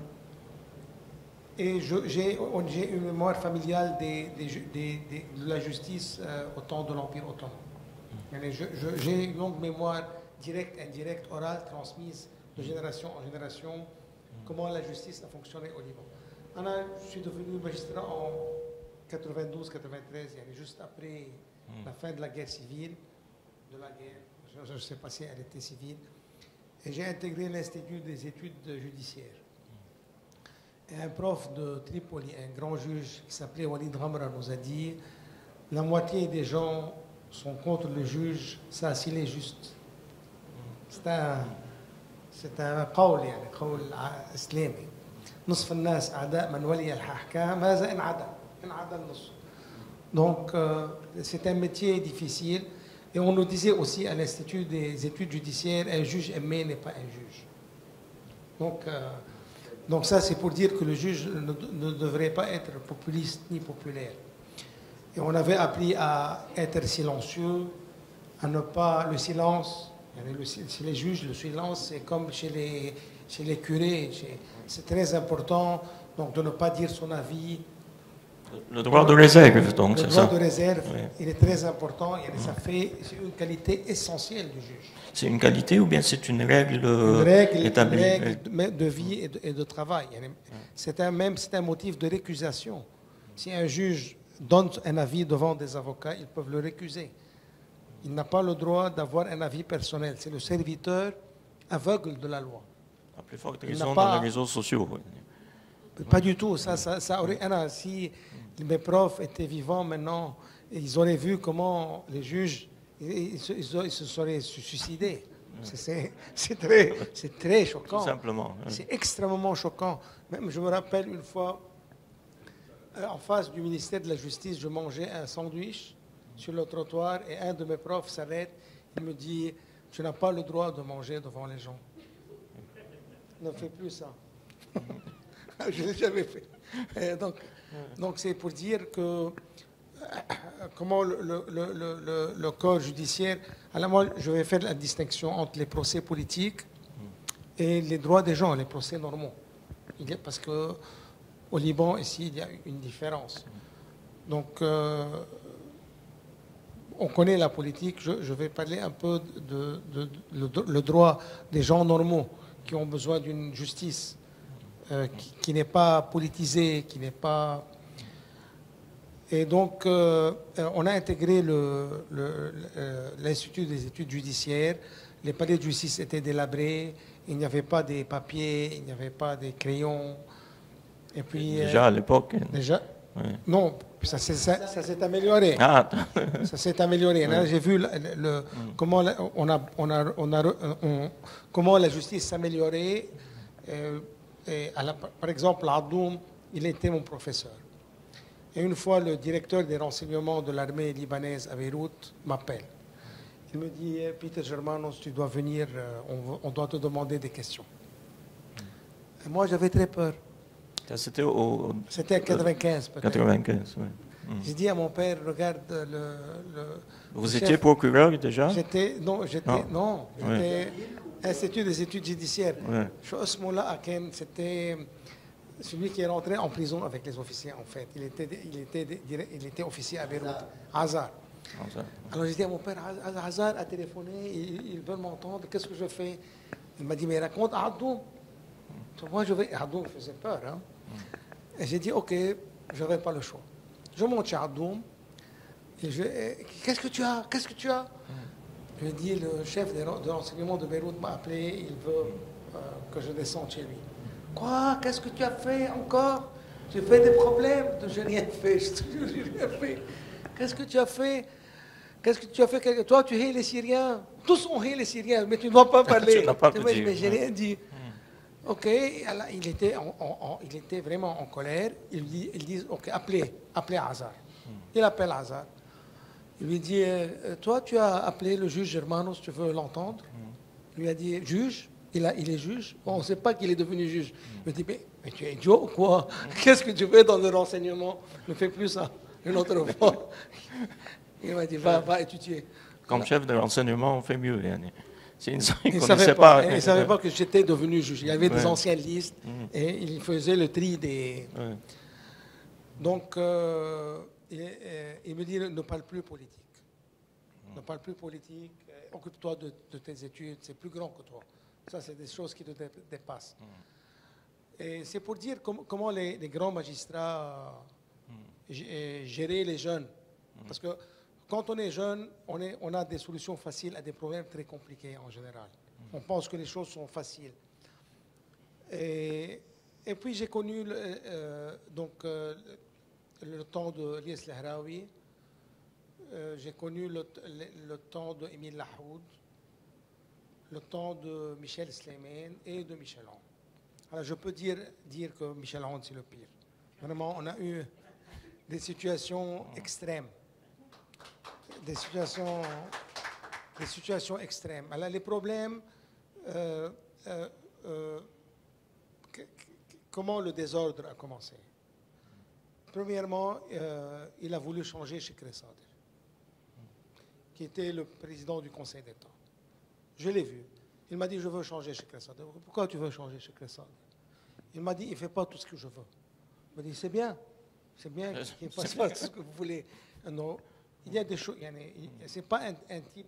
Et j'ai une mémoire familiale des, des, des, des, de la justice euh, au temps de l'Empire ottoman. J'ai une longue mémoire directe, indirecte, orale, transmise de génération en génération, comment la justice a fonctionné au Liban. Alors, je suis devenu magistrat en quatre-vingt-douze quatre-vingt-treize, juste après mm. la fin de la guerre civile, de la guerre, je ne sais pas si elle était civile, et j'ai intégré l'Institut des études judiciaires. Et un prof de Tripoli, un grand juge qui s'appelait Walid Hamra, nous a dit « La moitié des gens sont contre le juge, ça s'il est juste. » C'est un c'est un قول يعني قول إسلامي. نصف الناس أعداء من ولي الأحكام هذا انعدى انعدى النص. Donc euh, c'est un métier difficile et on nous disait aussi à l'Institut des études judiciaires un juge aimé n'est pas un juge. Donc euh, Donc ça, c'est pour dire que le juge ne, ne devrait pas être populiste ni populaire. Et on avait appris à être silencieux, à ne pas... Le silence, chez les juges, le silence, c'est comme chez les, chez les curés. C'est très important donc, de ne pas dire son avis. Le droit de réserve, donc, c'est ça. Le droit de réserve, oui. Il est très important, et ça fait une qualité essentielle du juge. C'est une qualité ou bien c'est une règle, une règle établie une règle de vie et de, et de travail. C'est un, même c'est un motif de récusation. Si un juge donne un avis devant des avocats, ils peuvent le récuser. Il n'a pas le droit d'avoir un avis personnel. C'est le serviteur aveugle de la loi. À plus forte raison dans les réseaux sociaux. Oui. Pas du tout. Ça, ça, ça aurait... Alors, si mes profs étaient vivants maintenant, ils auraient vu comment les juges ils, ils, ils se seraient suicidés. C'est très, très choquant. Tout simplement. C'est extrêmement choquant. Même, je me rappelle une fois, en face du ministère de la Justice, je mangeais un sandwich sur le trottoir et un de mes profs s'arrête et me dit « Tu n'as pas le droit de manger devant les gens. Ne fais plus ça. » Je ne l'ai jamais fait. Et donc, donc c'est pour dire que comment le, le, le, le, le corps judiciaire... Alors moi, je vais faire la distinction entre les procès politiques et les droits des gens, les procès normaux. Il y a, parce qu'au Liban, ici, il y a une différence. Donc, euh, on connaît la politique. Je, je vais parler un peu de, de, de, de le droit des gens normaux qui ont besoin d'une justice. Euh, qui, qui n'est pas politisé, qui n'est pas... Et donc, euh, on a intégré le, le, l'Institut des études judiciaires. Les palais de justice étaient délabrés. Il n'y avait pas des papiers, il n'y avait pas des crayons. Et puis, déjà euh, à l'époque. Déjà oui. Non, ça s'est amélioré. Ah. Ça s'est amélioré. Oui. J'ai vu le, le, comment, la, on a, on a, on a, on, comment la justice s'améliorait. Euh, Et la, par exemple, Addoum, il était mon professeur. Et une fois, le directeur des renseignements de l'armée libanaise à Beyrouth m'appelle. Il me dit, Peter Germanos, tu dois venir, on, on doit te demander des questions. Et moi, j'avais très peur. C'était en quatre-vingt-quinze, peut-être. quatre-vingt-quinze, oui. J'ai dit à mon père, regarde le... le Vous chef. Étiez procureur déjà? J'étais, non, j'étais... Non, j'étais... Institut des études judiciaires. Ouais. C'était celui qui est rentré en prison avec les officiers, en fait. Il était, il était, il était officier à Beyrouth. Hazard. Hazard. Alors j'ai dit à mon père, Hazard a téléphoné, ils veulent m'entendre, qu'est-ce que je fais? Il m'a dit, mais raconte à Addoum. Moi, je vais... Addoum faisait peur. Hein? Et j'ai dit, OK, je n'avais pas le choix. Je monte chez Addoum. Je... Qu'est-ce que tu as? Qu'est-ce que tu as? Je lui ai dit, le chef de renseignement de Beyrouth m'a appelé, il veut euh, que je descende chez lui. Quoi? Qu'est-ce que tu as fait encore? Tu fais des problèmes? Je n'ai rien fait, je te jure, je n'ai rien fait. Qu'est-ce que tu as fait? Qu'est-ce que tu as fait? Toi, tu hais les Syriens. Tous ont hais les Syriens, mais tu ne dois pas parler. Tu mais, mais j'ai rien dit. Mmh. OK, alors, il, était en, en, en, il était vraiment en colère. Ils disent, il dit, OK, appelez, appelez Hazard. Mmh. Il appelle Hazard. Il lui dit, toi, tu as appelé le juge Germanos, tu veux l'entendre? Il lui a dit, juge, il, a, il est juge. Bon, on ne sait pas qu'il est devenu juge. Il lui dit, mais, mais tu es idiot ou quoi? Qu'est-ce que tu fais dans le renseignement? Ne fais plus ça, une autre fois. Il m'a dit, va, va étudier. Comme chef de renseignement, on fait mieux, Yannick. C'est une zone qu'ils ne connaissaient pas. Ils ne savaient pas que j'étais devenu juge. Il y avait ouais. des anciennes listes et ils faisaient le tri des... Ouais. Donc, euh, il, il me dit, ne parle plus politique. Ne parle plus politique, occupe-toi de, de tes études, c'est plus grand que toi. Ça, c'est des choses qui te dé, dépassent. Mm. Et c'est pour dire com comment les, les grands magistrats mm. géraient les jeunes. Mm. Parce que quand on est jeune, on, est, on a des solutions faciles à des problèmes très compliqués en général. Mm. On pense que les choses sont faciles. Et, et puis j'ai connu le, euh, donc, euh, le temps de Élias El-Hraoui. Euh, j'ai connu le, le, le temps de Émile Lahoud, le temps de Michel Slimane et de Michel Aoun. Alors je peux dire, dire que Michel Aoun, c'est le pire. Vraiment, on a eu des situations extrêmes. Des situations, des situations extrêmes. Alors les problèmes, euh, euh, euh, que, que, comment le désordre a commencé? Premièrement, euh, il a voulu changer chez Cressade, qui était le président du Conseil d'État. Je l'ai vu. Il m'a dit, je veux changer chez Cressade. Pourquoi tu veux changer chez Cressade? Il m'a dit, il ne fait pas tout ce que je veux. Il m'a dit, c'est bien. C'est bien qu'il ne fasse pas tout ce que vous voulez. Non. Il y a des choses... Ce n'est pas un, un type...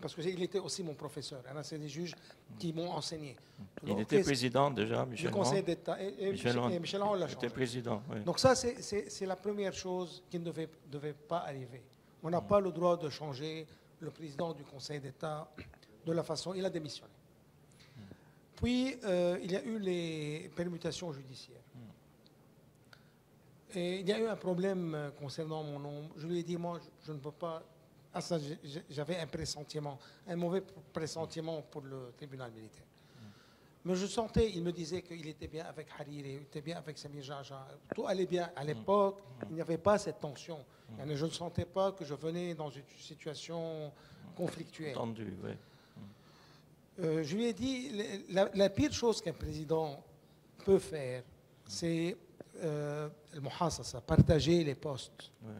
Parce qu'il était aussi mon professeur. C'est des juges qui m'ont enseigné. Il Alors, était président déjà, Michel Laurent. Du Conseil d'État. Et, et Michel Laurent l'a changé. Il était président, oui. Donc ça, c'est la première chose qui ne devait, devait pas arriver. On n'a pas le droit de changer le président du Conseil d'État de la façon... Il a démissionné. Puis, euh, il y a eu les permutations judiciaires. Et il y a eu un problème concernant mon nom. Je lui ai dit, moi, je, je ne peux pas... Ah, ça, j'avais un pressentiment, un mauvais pressentiment pour le tribunal militaire. Mais je sentais, il me disait qu'il était bien avec Hariri, il était bien avec Samir Jaja. Tout allait bien. À l'époque, il n'y avait pas cette tension. Je ne sentais pas que je venais dans une situation conflictuelle. Tendu, oui. Euh, je lui ai dit, la, la pire chose qu'un président peut faire, c'est euh, le muhasasa, partager les postes. Oui.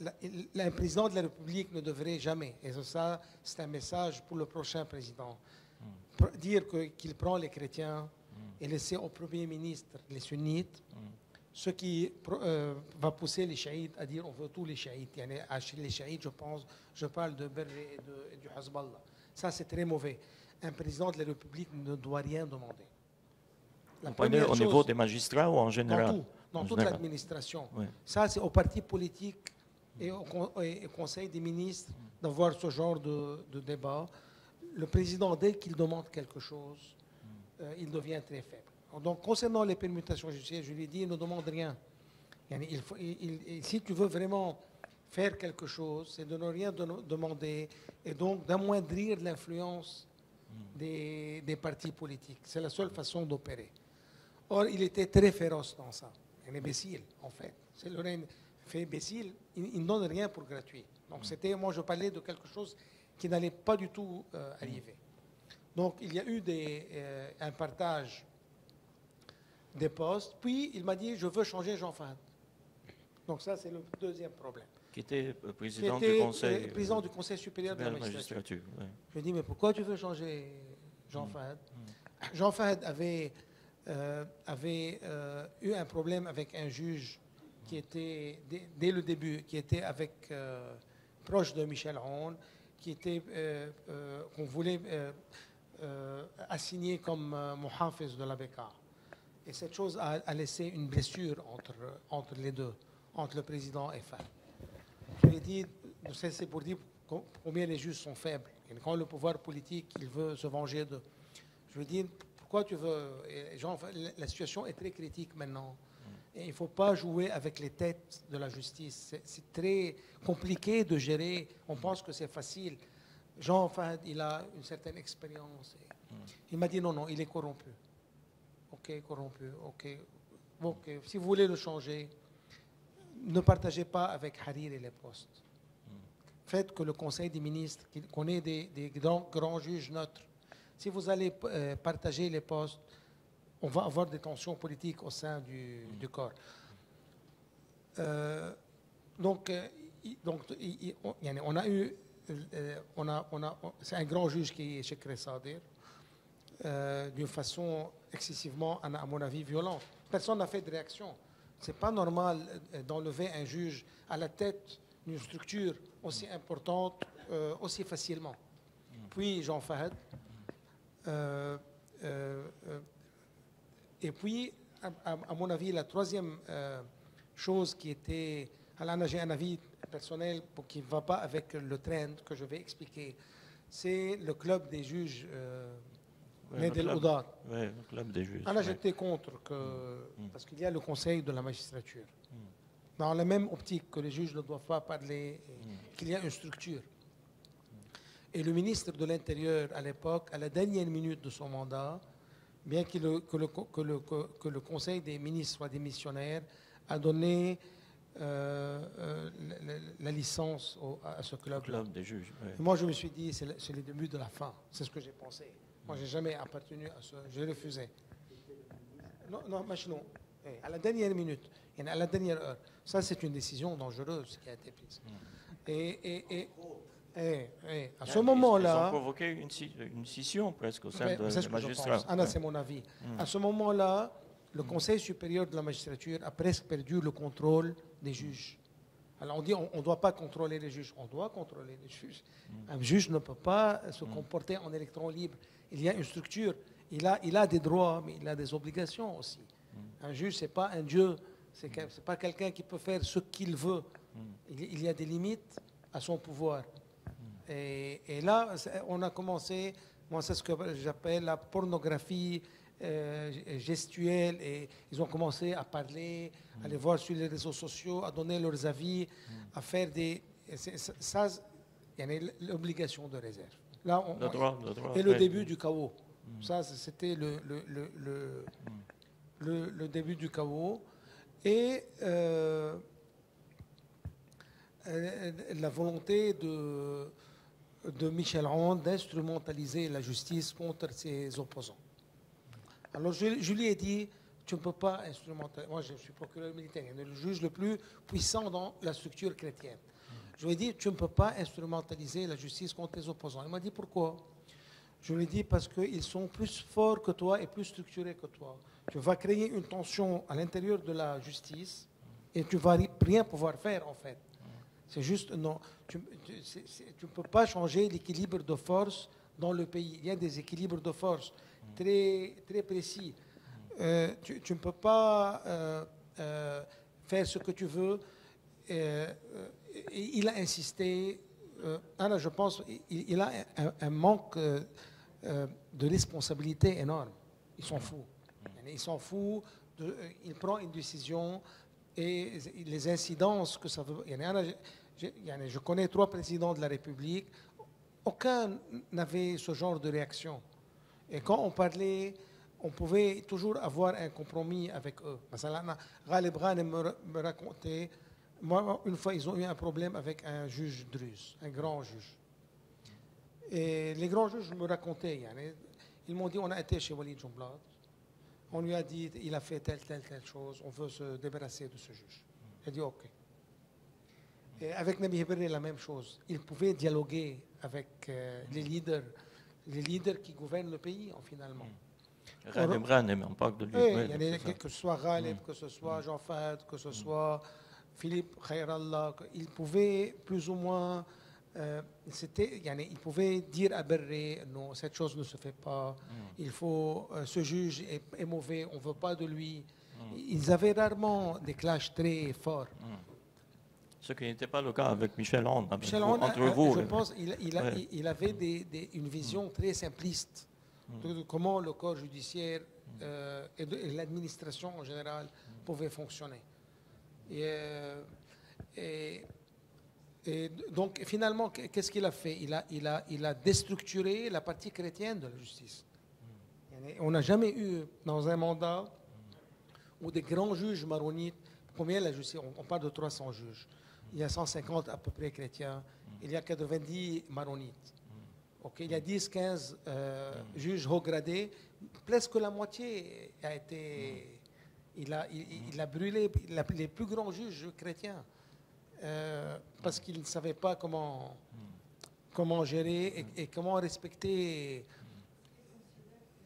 La, la, un président de la République ne devrait jamais, et ça, c'est un message pour le prochain président, dire que, qu'il prend les chrétiens mm. et laisser au premier ministre les sunnites, mm. ce qui euh, va pousser les chiites à dire on veut tous les chiites. Les chiites, je pense, je parle de Berger et, de, et du Hezbollah. Ça, c'est très mauvais. Un président de la République ne doit rien demander. La on parle au chose, niveau des magistrats ou en général? Dans, tout, dans en toute l'administration. Oui. Ça, c'est aux partis politiques et au, et au Conseil des ministres d'avoir ce genre de, de débat. Le président, dès qu'il demande quelque chose, euh, il devient très faible. Donc, concernant les permutations judiciaires, je lui ai dit, ne demande rien. Il faut, il, il, si tu veux vraiment faire quelque chose, c'est de ne rien de, demander et donc d'amoindrir l'influence des, des partis politiques. C'est la seule façon d'opérer. Or, il était très féroce dans ça. Un imbécile, en fait. C'est le règne fait imbécile. Il ne donne rien pour gratuit. Donc, c'était, moi, je parlais de quelque chose qui n'allait pas du tout euh, arriver. Donc, il y a eu des, euh, un partage des postes. Puis, il m'a dit, je veux changer Jean-Fahad. Donc, ça, c'est le deuxième problème. Qui était euh, président qui était, du Conseil... Euh, président du Conseil supérieur de la magistrature. magistrature ouais. Je lui ai dit, mais pourquoi tu veux changer Jean-Fahad? mmh. mmh. Jean-Fahad avait, euh, avait euh, eu un problème avec un juge qui était, dès, dès le début, qui était avec, euh, proche de Michel Aoun, qui était euh, euh, qu'on voulait euh, euh, assigner comme euh, muhafiz de la Beka. Et cette chose a, a laissé une blessure entre, entre les deux, entre le président et Fahad. Je lui ai dit, c'est pour dire combien les juges sont faibles. Et quand le pouvoir politique, il veut se venger d'eux. Je lui ai dit, pourquoi tu veux... Genre, la situation est très critique maintenant. Et il ne faut pas jouer avec les têtes de la justice. C'est très compliqué de gérer. On pense que c'est facile. Jean-Fahad, il a une certaine expérience. Il m'a dit non, non, il est corrompu. Ok, corrompu, ok. Ok, si vous voulez le changer, ne partagez pas avec Hariri les postes. Faites que le Conseil des ministres, qu'on ait des, des grands, grands juges neutres. Si vous allez euh, partager les postes, on va avoir des tensions politiques au sein du, du corps. Euh, donc, donc, on a eu on a, on a, c'est un grand juge qui est chez Cressade, euh, d'une façon excessivement, à mon avis, violente. Personne n'a fait de réaction. C'est pas normal d'enlever un juge à la tête d'une structure aussi importante, euh, aussi facilement. Puis Jean-Fahad, euh, euh, euh, et puis, à, à, à mon avis, la troisième euh, chose qui était... Alors, j'ai un avis personnel pour qui ne va pas avec le trend que je vais expliquer. C'est le club des juges, euh, oui, Ned El-Oudat. Oui, le club des juges. Alors, oui. J'étais contre, que, mm. parce qu'il y a le conseil de la magistrature. Mm. Dans la même optique que les juges ne doivent pas parler, mm. qu'il y a une structure. Mm. Et le ministre de l'Intérieur, à l'époque, à la dernière minute de son mandat, bien que le, que le, que le, que le conseil des ministres soit démissionnaire, a donné... Euh, euh, la, la, la licence au, à ce club, club des juges. Oui. Moi, je me suis dit, c'est le, le début de la fin. C'est ce que j'ai pensé. Moi, j'ai jamais appartenu à ce... J'ai refusé. Non, non, non. À la dernière minute, à la dernière heure. Ça, c'est une décision dangereuse qui a été prise. Et, et, et, et, et à ce moment-là... Ils ont provoqué une, une scission, presque, au sein de, des magistrats. Ah, ouais. C'est mon avis. Mm. À ce moment-là, le Conseil supérieur de la magistrature a presque perdu le contrôle des juges. Alors on dit on ne doit pas contrôler les juges. On doit contrôler les juges. Mm. Un juge ne peut pas se comporter en électron libre. Il y a une structure. Il a, il a des droits, mais il a des obligations aussi. Mm. Un juge, ce n'est pas un dieu. Ce n'est pas quelqu'un qui peut faire ce qu'il veut. Mm. Il, il y a des limites à son pouvoir. Mm. Et, et là, on a commencé, moi c'est ce que j'appelle la pornographie Euh, gestuels, et ils ont commencé à parler, mmh. à aller voir sur les réseaux sociaux, à donner leurs avis, mmh. à faire des... Ça, il y a l'obligation de réserve. Là, on, le droit, on, le droit, et le oui. début du chaos. Mmh. Ça, c'était le, le, le, le, mmh. le, le début du chaos. Et euh, euh, la volonté de, de Michel Aoun d'instrumentaliser la justice contre ses opposants. Alors, je, je lui ai dit, tu ne peux pas instrumentaliser. Moi, je suis procureur militaire, le juge le plus puissant dans la structure chrétienne. Je lui ai dit, tu ne peux pas instrumentaliser la justice contre les opposants. Il m'a dit, pourquoi? Je lui ai dit, parce qu'ils sont plus forts que toi et plus structurés que toi. Tu vas créer une tension à l'intérieur de la justice et tu ne vas rien pouvoir faire, en fait. C'est juste, non. Tu ne peux pas changer l'équilibre de force dans le pays. Il y a des équilibres de force très, très précis. Euh, tu, tu ne peux pas euh, euh, faire ce que tu veux. Euh, et il a insisté. Euh, alors, je pense il, il a un, un manque euh, de responsabilité énorme. Il s'en fout. Il s'en fout. De, il prend une décision et les incidences que ça veut... Je, je connais trois présidents de la République. Aucun n'avait ce genre de réaction. Et quand on parlait, on pouvait toujours avoir un compromis avec eux. Ghalib Ghanem me racontait, moi, une fois, ils ont eu un problème avec un juge druze, un grand juge. Et les grands juges me racontaient, ils m'ont dit, on a été chez Walid Jumblat, on lui a dit, il a fait telle, telle, telle chose, on veut se débarrasser de ce juge. Il a dit, OK. Et avec Nabi Hibri, la même chose. Ils pouvaient dialoguer avec euh, les leaders les leaders qui gouvernent le pays, en, finalement. Mm. Ghalib Ghanem, on parle de lui. Oui, oui, y a les, que, que ce soit Ghalib, mm. que ce soit Jean-Fahad, que ce mm. soit Philippe Khairallah, ils pouvaient plus ou moins... Euh, ils pouvaient dire à Berré, non, cette chose ne se fait pas, mm. il faut... Euh, ce juge est, est mauvais, on ne veut pas de lui. Mm. Ils avaient rarement des clashs très forts. Mm. Ce qui n'était pas le cas avec Michel Aoun. Michel Aoun, entre vous, je pense, il, il, a, ouais. il avait des, des, une vision très simpliste de, de comment le corps judiciaire euh, et, et l'administration en général pouvaient fonctionner. Et, et, et donc, finalement, qu'est-ce qu'il a fait? il a, il, a, il a déstructuré la partie chrétienne de la justice. On n'a jamais eu, dans un mandat, où des grands juges maronites, combien la justice? On, on parle de trois cents juges. Il y a cent cinquante à peu près chrétiens, il y a quatre-vingt-dix maronites. Okay, il y a dix, quinze euh, juges haut gradés, presque la moitié a été... Il a, il, il a brûlé il a, les plus grands juges chrétiens euh, parce qu'ils ne savaient pas comment... comment gérer et, et comment respecter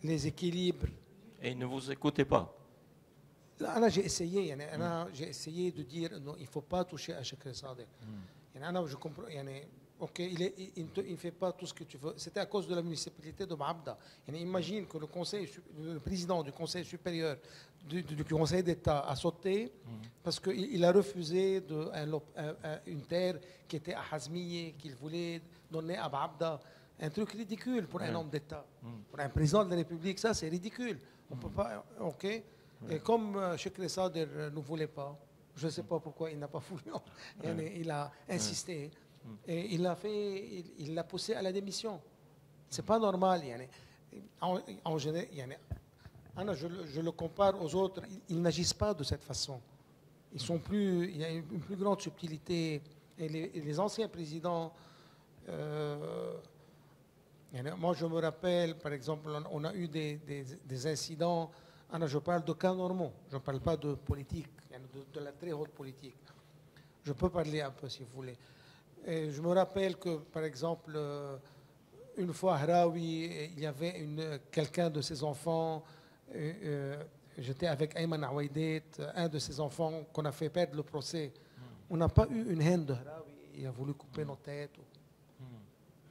les équilibres. Et ne vous écoutez pas. Là, j'ai essayé. J'ai essayé de dire non, il ne faut pas toucher à Chucri Sader. Je comprends. Ok, il est, il ne fait pas tout ce que tu veux. C'était à cause de la municipalité de Babda. Imagine que le, conseil, le président du Conseil supérieur du, du Conseil d'État a sauté parce qu'il a refusé de, un, une terre qui était à Hazmiye, qu'il voulait donner à Babda. Un truc ridicule pour un homme d'État. Pour un président de la République, ça, c'est ridicule. On peut pas... Ok. Et comme Chucri Sader ne voulait pas, je ne sais pas pourquoi il n'a pas voulu. Il a insisté. Et il l'a fait, il l'a poussé à la démission. C'est pas normal. En, en général, je, je le compare aux autres. Ils n'agissent pas de cette façon. Ils sont plus, il y a une plus grande subtilité. Et les, et les anciens présidents, euh, moi je me rappelle, par exemple, on a eu des, des, des incidents. Je parle de cas normaux. Je ne parle pas de politique, de, de la très haute politique. Je peux parler un peu si vous voulez. Et je me rappelle que, par exemple, une fois à Hraoui, il y avait quelqu'un de ses enfants, euh, j'étais avec Ayman Aouaidet, un de ses enfants qu'on a fait perdre le procès. Mm. On n'a pas eu une haine de Hraoui, il a voulu couper mm. nos têtes. Ou...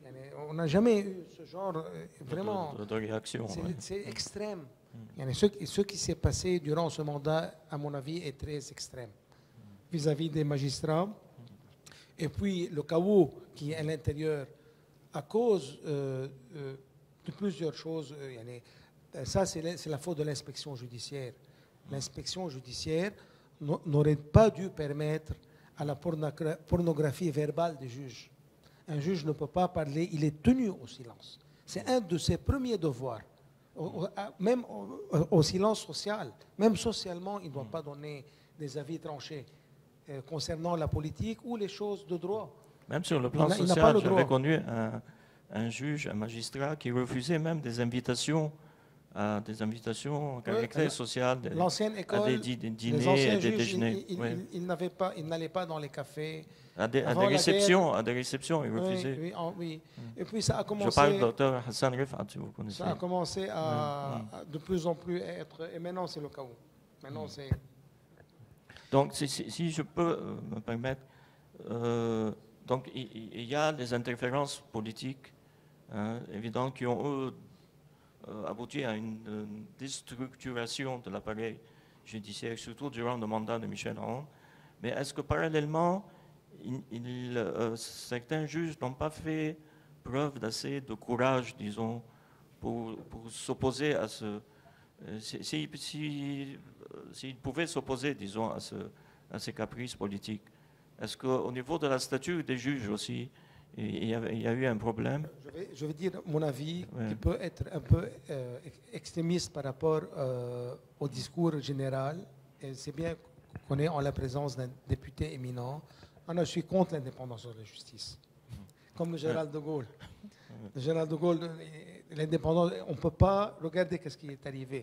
Mm. On n'a jamais eu ce genre, vraiment, de, de, de réaction. C'est ouais. extrême. Mm. Ce, ce qui s'est passé durant ce mandat, à mon avis, est très extrême vis-à-vis mm. -vis des magistrats. Et puis le chaos qui est à l'intérieur à cause euh, euh, de plusieurs choses. Euh, ça, c'est la, la faute de l'inspection judiciaire. L'inspection judiciaire n'aurait pas dû permettre à la pornographie verbale des juges. Un juge ne peut pas parler, il est tenu au silence. C'est un de ses premiers devoirs, au, au, même au, au silence social. Même socialement, il ne doit pas donner des avis tranchés concernant la politique ou les choses de droit. Même sur le plan social, j'avais connu un, un juge, un magistrat qui refusait même des invitations, à des invitations à caractère oui, social, des, l'ancienne école, à des, des dîners, à des juges, déjeuners. Il, il, oui. il, il n'avait pas, il n'allait pas dans les cafés. À des, à des réceptions, à des réceptions, il refusait. Oui, oui, oh, oui. Et puis ça a commencé. Je parle de docteur Hassan Rifat, si vous connaissez. Ça a commencé à, oui. à de plus en plus être. Et maintenant, c'est le chaos. Maintenant, oui. c'est Donc, si, si, si je peux me permettre, euh, donc il, il y a des interférences politiques, hein, évidentes, qui ont eux, abouti à une, une déstructuration de l'appareil judiciaire, surtout durant le mandat de Michel Aoun. Mais est-ce que parallèlement, il, il, euh, certains juges n'ont pas fait preuve d'assez de courage, disons, pour, pour s'opposer à ce... Si, si, si, s'il pouvait s'opposer, disons, à, ce, à ces caprices politiques. Est-ce qu'au niveau de la stature des juges aussi, il y a, il y a eu un problème? Je vais, je vais dire mon avis, ouais. qui peut être un peu euh, extrémiste par rapport euh, au discours général. C'est bien qu'on est en la présence d'un député éminent. Alors, je suis contre l'indépendance de la justice, comme le général de Gaulle. Le général de Gaulle, l'indépendance, on ne peut pas regarder qu'est-ce qui est arrivé.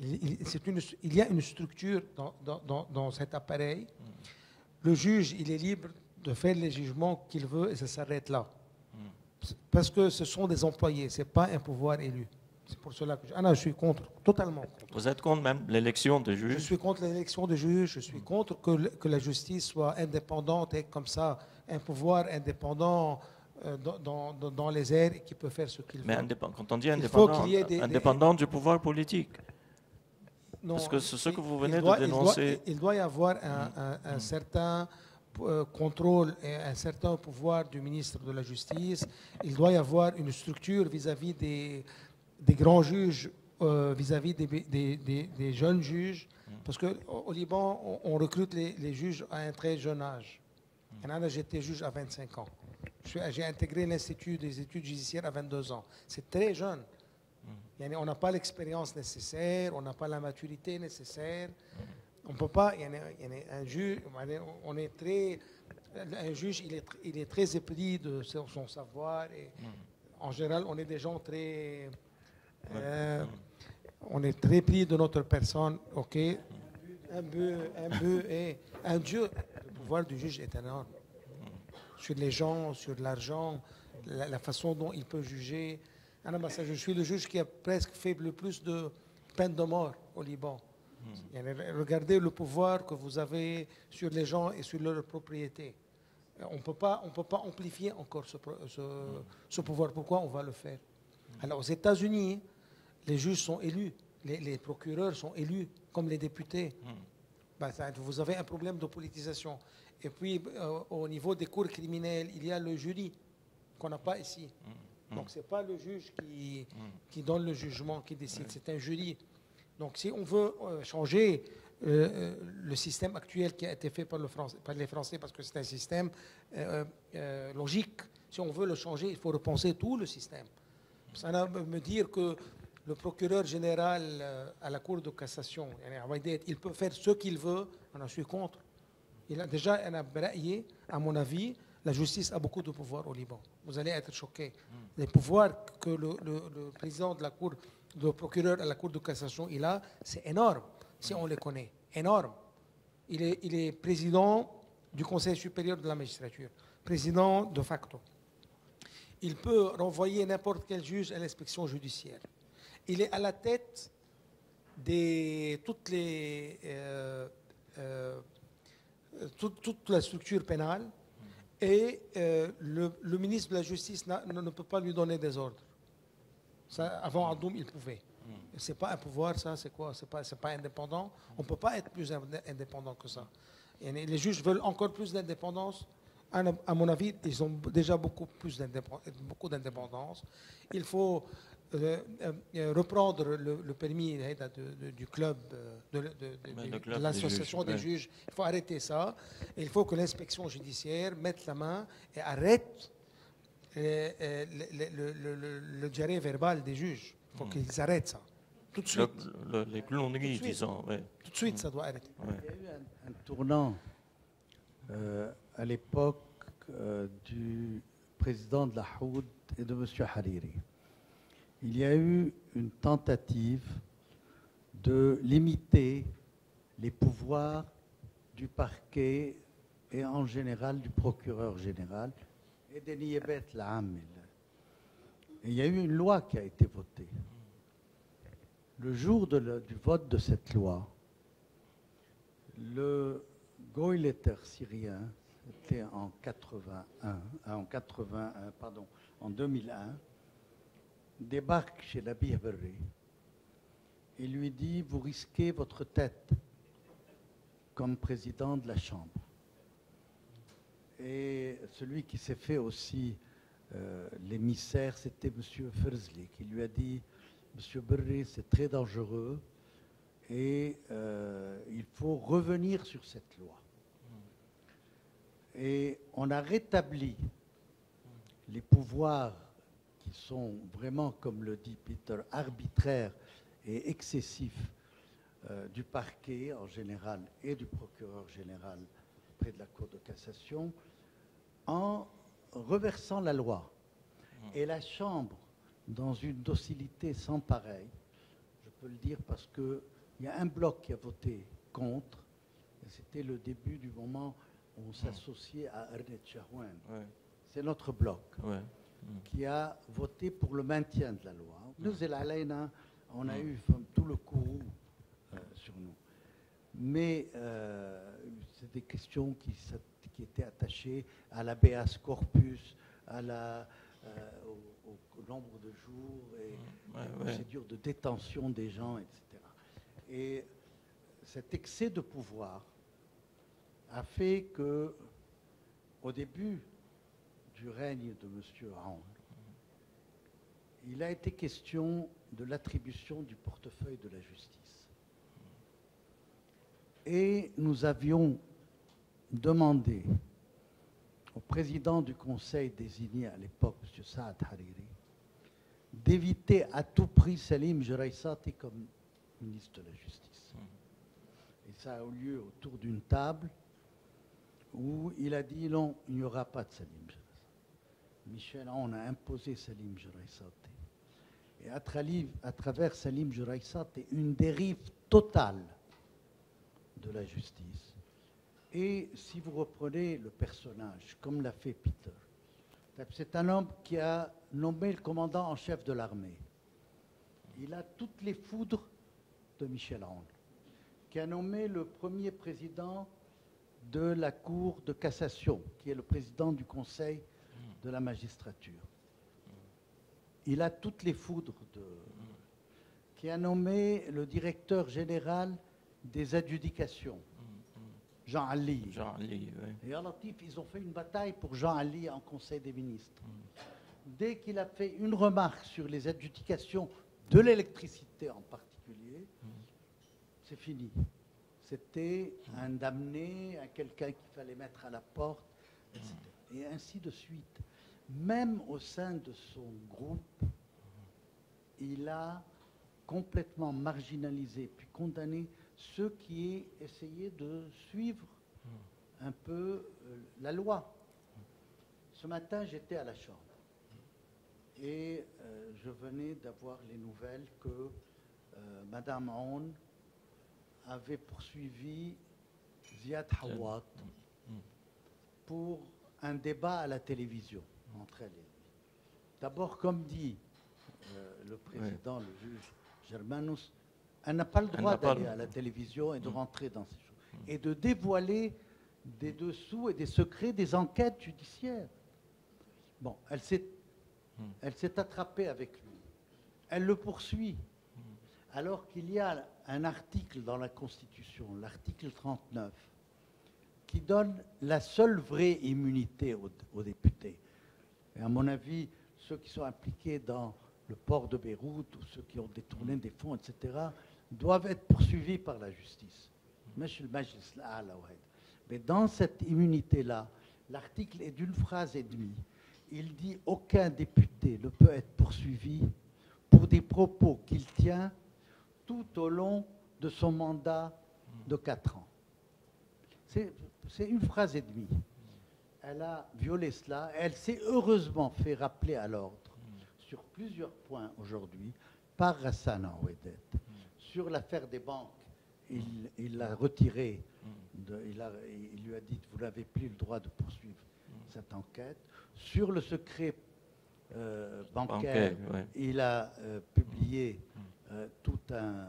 Il, il, c'est une, il y a une structure dans, dans, dans cet appareil. Le juge, il est libre de faire les jugements qu'il veut et ça s'arrête là. Parce que ce sont des employés, ce n'est pas un pouvoir élu. C'est pour cela que je, ah non, je suis contre, totalement contre. Vous êtes contre même l'élection des juges? Je suis contre l'élection des juges, je suis contre que, le, que la justice soit indépendante et comme ça, un pouvoir indépendant... Dans, dans, dans les airs et qui peut faire ce qu'il veut. Mais quand on dit indépendant, il des, indépendant des... du pouvoir politique, non, parce que c'est ce que vous venez doit, de dénoncer. Il doit, il doit y avoir un, un, un certain euh, contrôle et un certain pouvoir du ministre de la Justice. Il doit y avoir une structure vis-à-vis des, des grands juges, euh, vis-à-vis des, des, des, des jeunes juges, parce qu'au Liban, on, on recrute les, les juges à un très jeune âge. J'étais juge à vingt-cinq ans. J'ai intégré l'Institut des études judiciaires à vingt-deux ans. C'est très jeune. Mm. On n'a pas l'expérience nécessaire, on n'a pas la maturité nécessaire. Mm. On peut pas. Y en a, y en a un juge, on est très, un juge, il est, il est très épris de son, son savoir. Et mm. En général, on est des gens très, euh, mm. on est très pris de notre personne. Ok, mm. un but, un but et un dieu. Le pouvoir du juge est énorme. Sur les gens, sur l'argent, la, la façon dont il peut juger un ambassade. Je suis le juge qui a presque fait le plus de peine de mort au Liban. Mmh. Regardez le pouvoir que vous avez sur les gens et sur leurs propriétés. On ne peut pas amplifier encore ce, ce, mmh. ce pouvoir. Pourquoi on va le faire? mmh. Alors, aux États-Unis, les juges sont élus, les, les procureurs sont élus, comme les députés. Mmh. Ben, ça, vous avez un problème de politisation. Et puis, euh, au niveau des cours criminels, il y a le jury, qu'on n'a pas ici. Mmh. Donc, ce n'est pas le juge qui, mmh. qui donne le jugement, qui décide, mmh. c'est un jury. Donc, si on veut euh, changer euh, le système actuel qui a été fait par, le Français, par les Français, parce que c'est un système euh, euh, logique, si on veut le changer, il faut repenser tout le système. Ça va me dire que le procureur général euh, à la Cour de cassation, il peut faire ce qu'il veut, on en suis contre. Il a déjà, à mon avis, la justice a beaucoup de pouvoir au Liban. Vous allez être choqués. Les pouvoirs que le, le, le président de la Cour, le procureur à la Cour de cassation, il a, c'est énorme, si on les connaît. Énorme. Il est, il est président du Conseil supérieur de la magistrature, président de facto. Il peut renvoyer n'importe quel juge à l'inspection judiciaire. Il est à la tête de toutes les, euh, euh, toute, toute la structure pénale et euh, le, le ministre de la Justice ne, ne peut pas lui donner des ordres. Ça, avant Addoum, il pouvait. C'est pas un pouvoir, ça, c'est quoi? C'est pas, c'est pas indépendant. On peut pas être plus indépendant que ça. Et les juges veulent encore plus d'indépendance. À mon avis, ils ont déjà beaucoup plus d'indépendance. Il faut euh, euh, reprendre le, le permis euh, de, de, du club, de, de, de, de, de l'association des, des juges. Il faut arrêter ça. Il faut que l'inspection judiciaire mette la main et arrête euh, euh, le, le, le, le diarrhée verbal des juges. Il faut mmh. qu'ils arrêtent ça. Tout de suite. Le, le, les clowneries, disons. Ouais. Tout de suite, ça doit arrêter. Ouais. Il y a eu un, un tournant. Euh, à l'époque euh, du président de la Houd et de M. Hariri. Il y a eu une tentative de limiter les pouvoirs du parquet et en général du procureur général et des Niyabet l'Amil. Il y a eu une loi qui a été votée. Le jour de le, du vote de cette loi, le Goyletter syrien, c'était en quatre-vingt-un, en quatre-vingt-un, pardon, en deux mille un, débarque chez l'Abbé Berré et lui dit: vous risquez votre tête comme président de la Chambre. Et celui qui s'est fait aussi euh, l'émissaire, c'était M. Ferzli, qui lui a dit: M. Berré, c'est très dangereux. Et euh, il faut revenir sur cette loi. Et on a rétabli les pouvoirs qui sont vraiment, comme le dit Peter, arbitraires et excessifs euh, du parquet en général et du procureur général près de la Cour de cassation en reversant la loi. Et la Chambre, dans une docilité sans pareille, je peux le dire parce que il y a un bloc qui a voté contre. C'était le début du moment où on s'associait à Ernest Charouane. Ouais. C'est notre bloc ouais. qui a voté pour le maintien de la loi. Nous, El Alaina, on a eu tout le courroux euh, sur nous. Mais euh, c'est des questions qui, qui étaient attachées à l'habeas corpus, à la, euh, au, au nombre de jours et ouais, aux ouais. procédures de détention des gens, et cetera. Et cet excès de pouvoir a fait que, au début du règne de M. Aoun, il a été question de l'attribution du portefeuille de la justice. Et nous avions demandé au président du Conseil désigné à l'époque, M. Saad Hariri, d'éviter à tout prix Salim Juraissati comme ministre de la Justice. Et ça a eu lieu autour d'une table où il a dit non, il n'y aura pas de Salim Juraissati. Michel Aoun a imposé Salim Juraissati. Et à, tra à travers Salim Juraissati, une dérive totale de la justice. Et si vous reprenez le personnage, comme l'a fait Peter, C'est un homme qui a nommé le commandant en chef de l'armée. Il a toutes les foudres de Michel Aoun, qui a nommé le premier président de la Cour de cassation, qui est le président du Conseil de la magistrature. Il a toutes les foudres de... qui a nommé le directeur général des adjudications, Jean Ali. Jean Ali, oui. Et en Latif, ils ont fait une bataille pour Jean Ali en Conseil des ministres. Dès qu'il a fait une remarque sur les adjudications de l'électricité en particulier, c'est fini. C'était un damné, un quelqu'un qu'il fallait mettre à la porte, et cetera. Et ainsi de suite. Même au sein de son groupe, il a complètement marginalisé, puis condamné ceux qui essayaient de suivre un peu euh, la loi. Ce matin, j'étais à la Chambre et euh, je venais d'avoir les nouvelles que euh, Madame Aoun avait poursuivi Ziad Hawat pour un débat à la télévision entre elles et lui. D'abord, comme dit euh, le président, oui. le juge Germanos, elle n'a pas le droit d'aller à la télévision et de rentrer dans ces choses. Et de dévoiler des dessous et des secrets des enquêtes judiciaires. Bon, elle s'est elle s'est attrapée avec lui. Elle le poursuit. Alors qu'il y a un article dans la Constitution, l'article trente-neuf, qui donne la seule vraie immunité aux, aux députés. Et à mon avis, ceux qui sont impliqués dans le port de Beyrouth ou ceux qui ont détourné des fonds, et cetera, doivent être poursuivis par la justice. Mais dans cette immunité-là, l'article est d'une phrase et demie. Il dit « Aucun député ne peut être poursuivi pour des propos qu'il tient tout au long de son mandat de quatre ans. » C'est une phrase et demie. Elle a violé cela. Elle s'est heureusement fait rappeler à l'ordre sur plusieurs points aujourd'hui par Hassan Ouedet. Sur l'affaire des banques, il, il l'a retiré, de, il, a, il lui a dit vous n'avez plus le droit de poursuivre cette enquête. Sur le secret euh, bancaire, Bancaire ouais. il a euh, publié euh, tout, un,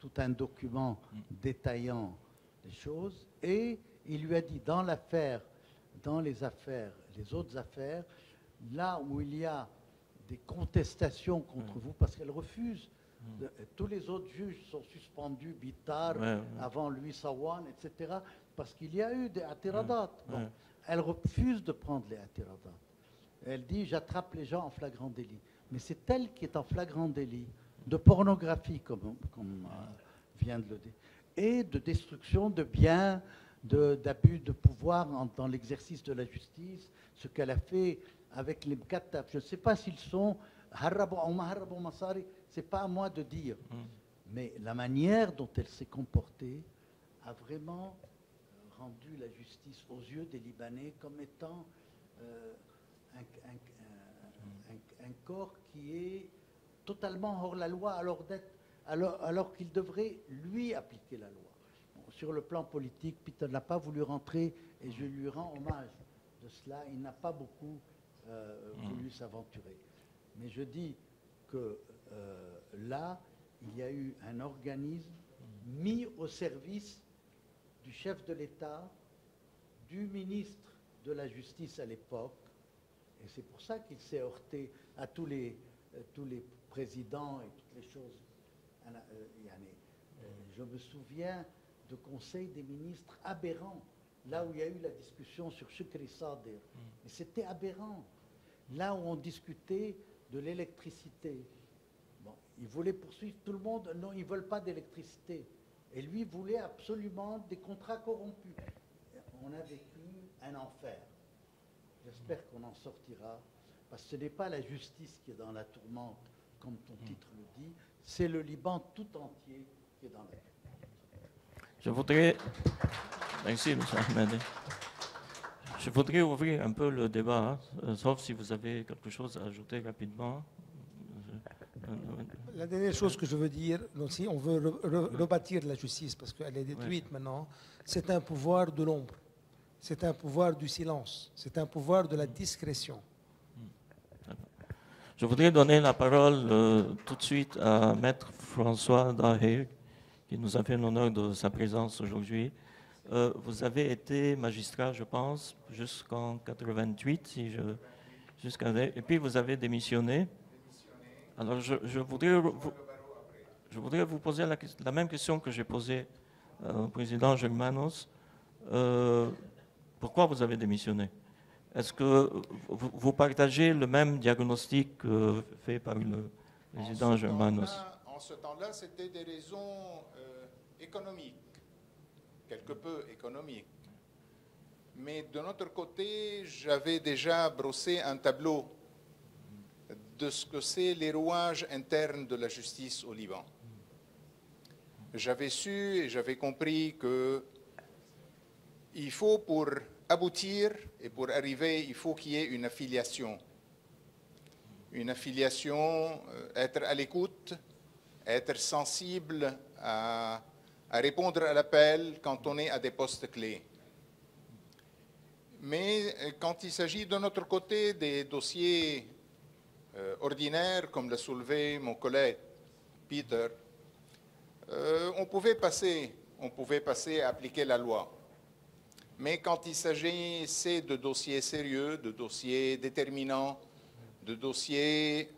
tout un document détaillant les choses et il lui a dit dans l'affaire, dans les affaires, les autres affaires, là où il y a des contestations contre mmh. vous parce qu'elle refuse. Mmh. Tous les autres juges sont suspendus, Bitar, ouais, ouais. avant lui, Sawan, et cetera. Parce qu'il y a eu des atiradat. Ouais. Bon, ouais. Elle refuse de prendre les atiradat. Elle dit, j'attrape les gens en flagrant délit. Mais c'est elle qui est en flagrant délit de pornographie, comme, comme euh, vient de le dire, et de destruction de biens, d'abus de, de pouvoir en, dans l'exercice de la justice, ce qu'elle a fait avec les Mkattaf. Je ne sais pas s'ils sont Harrabo ou Maharrabo Masari, ce n'est pas à moi de dire. Mm. Mais la manière dont elle s'est comportée a vraiment rendu la justice aux yeux des Libanais comme étant euh, un, un, un, un corps qui est totalement hors la loi alors, alors, alors qu'il devrait, lui, appliquer la loi. Bon, sur le plan politique, Peter n'a pas voulu rentrer et je lui rends hommage de cela. Il n'a pas beaucoup... Euh, voulu mmh. s'aventurer. Mais je dis que euh, là, il y a eu un organisme mmh. mis au service du chef de l'État, du ministre de la Justice à l'époque, et c'est pour ça qu'il s'est heurté à tous les, euh, tous les présidents et toutes les choses. Euh, euh, je me souviens de conseils des ministres aberrants, là où il y a eu la discussion sur Chucri Sader. Mm. Mais c'était aberrant. Là où on discutait de l'électricité. Bon, ils voulaient poursuivre tout le monde. Non, ils ne veulent pas d'électricité. Et lui voulait absolument des contrats corrompus. On a vécu un enfer. J'espère mm. qu'on en sortira. Parce que ce n'est pas la justice qui est dans la tourmente, comme ton mm. titre le dit. C'est le Liban tout entier qui est dans la tourmente. Je voudrais... Merci, M. Ahmed. Je voudrais ouvrir un peu le débat, hein, sauf si vous avez quelque chose à ajouter rapidement. La dernière chose que je veux dire, si on veut re re rebâtir la justice, parce qu'elle est détruite ouais. maintenant, c'est un pouvoir de l'ombre, c'est un pouvoir du silence, c'est un pouvoir de la discrétion. Je voudrais donner la parole euh, tout de suite à Maître François Daher, qui nous a fait l'honneur de sa présence aujourd'hui. Euh, vous avez été magistrat, je pense, jusqu'en quatre-vingt-huit, si je, jusqu'à, et puis vous avez démissionné. Alors, je, je, voudrais, vous, je voudrais vous poser la, la même question que j'ai posée euh, au président Germanos. Euh, pourquoi vous avez démissionné? Est-ce que vous partagez le même diagnostic euh, fait par le président Germanos? En ce temps-là, c'était des raisons euh, économiques, quelque peu économiques. Mais de notre côté, j'avais déjà brossé un tableau de ce que c'est les rouages internes de la justice au Liban. J'avais su et j'avais compris que il faut pour... aboutir, et pour arriver, il faut qu'il y ait une affiliation. Une affiliation, être à l'écoute, être sensible à, à répondre à l'appel quand on est à des postes clés. Mais quand il s'agit de notre côté des dossiers euh, ordinaires, comme l'a soulevé mon collègue Peter, euh, on pouvait passer, on pouvait passer à appliquer la loi. Mais quand il s'agissait de dossiers sérieux, de dossiers déterminants, de dossiers,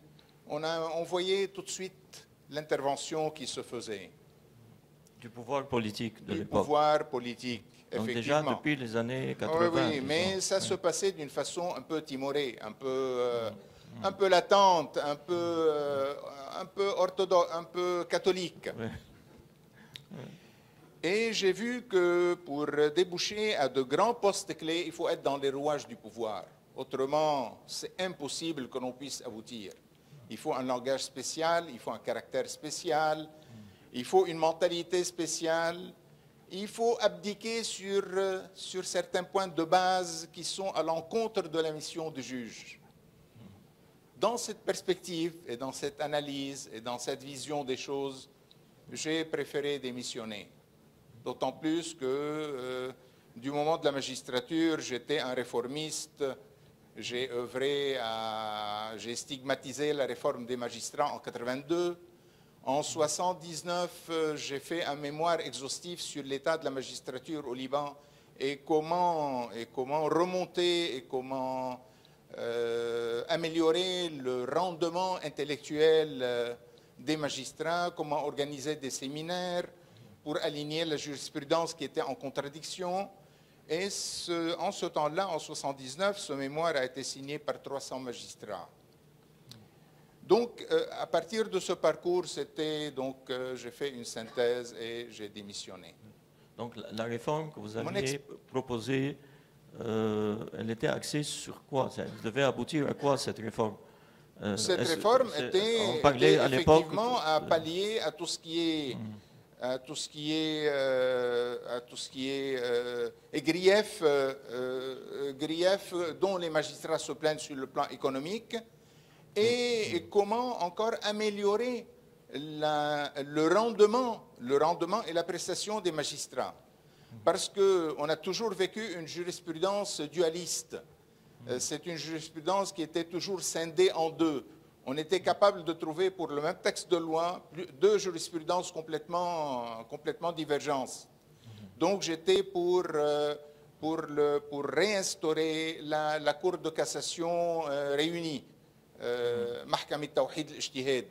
on, a, on voyait tout de suite l'intervention qui se faisait. Du pouvoir politique de l'époque. Du pouvoir politique, donc effectivement. Déjà depuis les années quatre-vingt. Oui, oui mais ça oui. se passait d'une façon un peu timorée, un peu, euh, mmh. un peu latente, un peu, euh, un peu orthodoxe, un peu catholique. Oui. Oui. Et j'ai vu que pour déboucher à de grands postes clés, il faut être dans les rouages du pouvoir. Autrement, c'est impossible que l'on puisse aboutir. Il faut un langage spécial, il faut un caractère spécial, il faut une mentalité spéciale, il faut abdiquer sur, sur certains points de base qui sont à l'encontre de la mission du juge. Dans cette perspective et dans cette analyse et dans cette vision des choses, j'ai préféré démissionner. D'autant plus que, euh, du moment de la magistrature, j'étais un réformiste. J'ai œuvré à... J'ai stigmatisé la réforme des magistrats en quatre-vingt-deux. En soixante-dix-neuf, euh, j'ai fait un mémoire exhaustif sur l'état de la magistrature au Liban et comment, et comment remonter et comment euh, améliorer le rendement intellectuel euh, des magistrats, comment organiser des séminaires, pour aligner la jurisprudence qui était en contradiction. Et ce, en ce temps-là, en soixante-dix-neuf, ce mémoire a été signé par trois cents magistrats. Donc, euh, à partir de ce parcours, c'était donc euh, j'ai fait une synthèse et j'ai démissionné. Donc, la, la réforme que vous aviez proposée, euh, elle était axée sur quoi? Elle devait aboutir à quoi, cette réforme? euh, Cette réforme était, on parlait était à effectivement à pallier à tout ce qui est... Hum. à tout ce qui est, euh, à tout ce qui est euh, et grief, euh, grief dont les magistrats se plaignent sur le plan économique, et, et comment encore améliorer la, le, rendement, le rendement et la prestation des magistrats. Parce qu'on a toujours vécu une jurisprudence dualiste. C'est une jurisprudence qui était toujours scindée en deux. On était capable de trouver pour le même texte de loi deux jurisprudences complètement, complètement divergentes. Donc j'étais pour, euh, pour, le, pour réinstaurer la, la Cour de cassation euh, réunie, Mahkam al-Tawhid al-Ijtihad.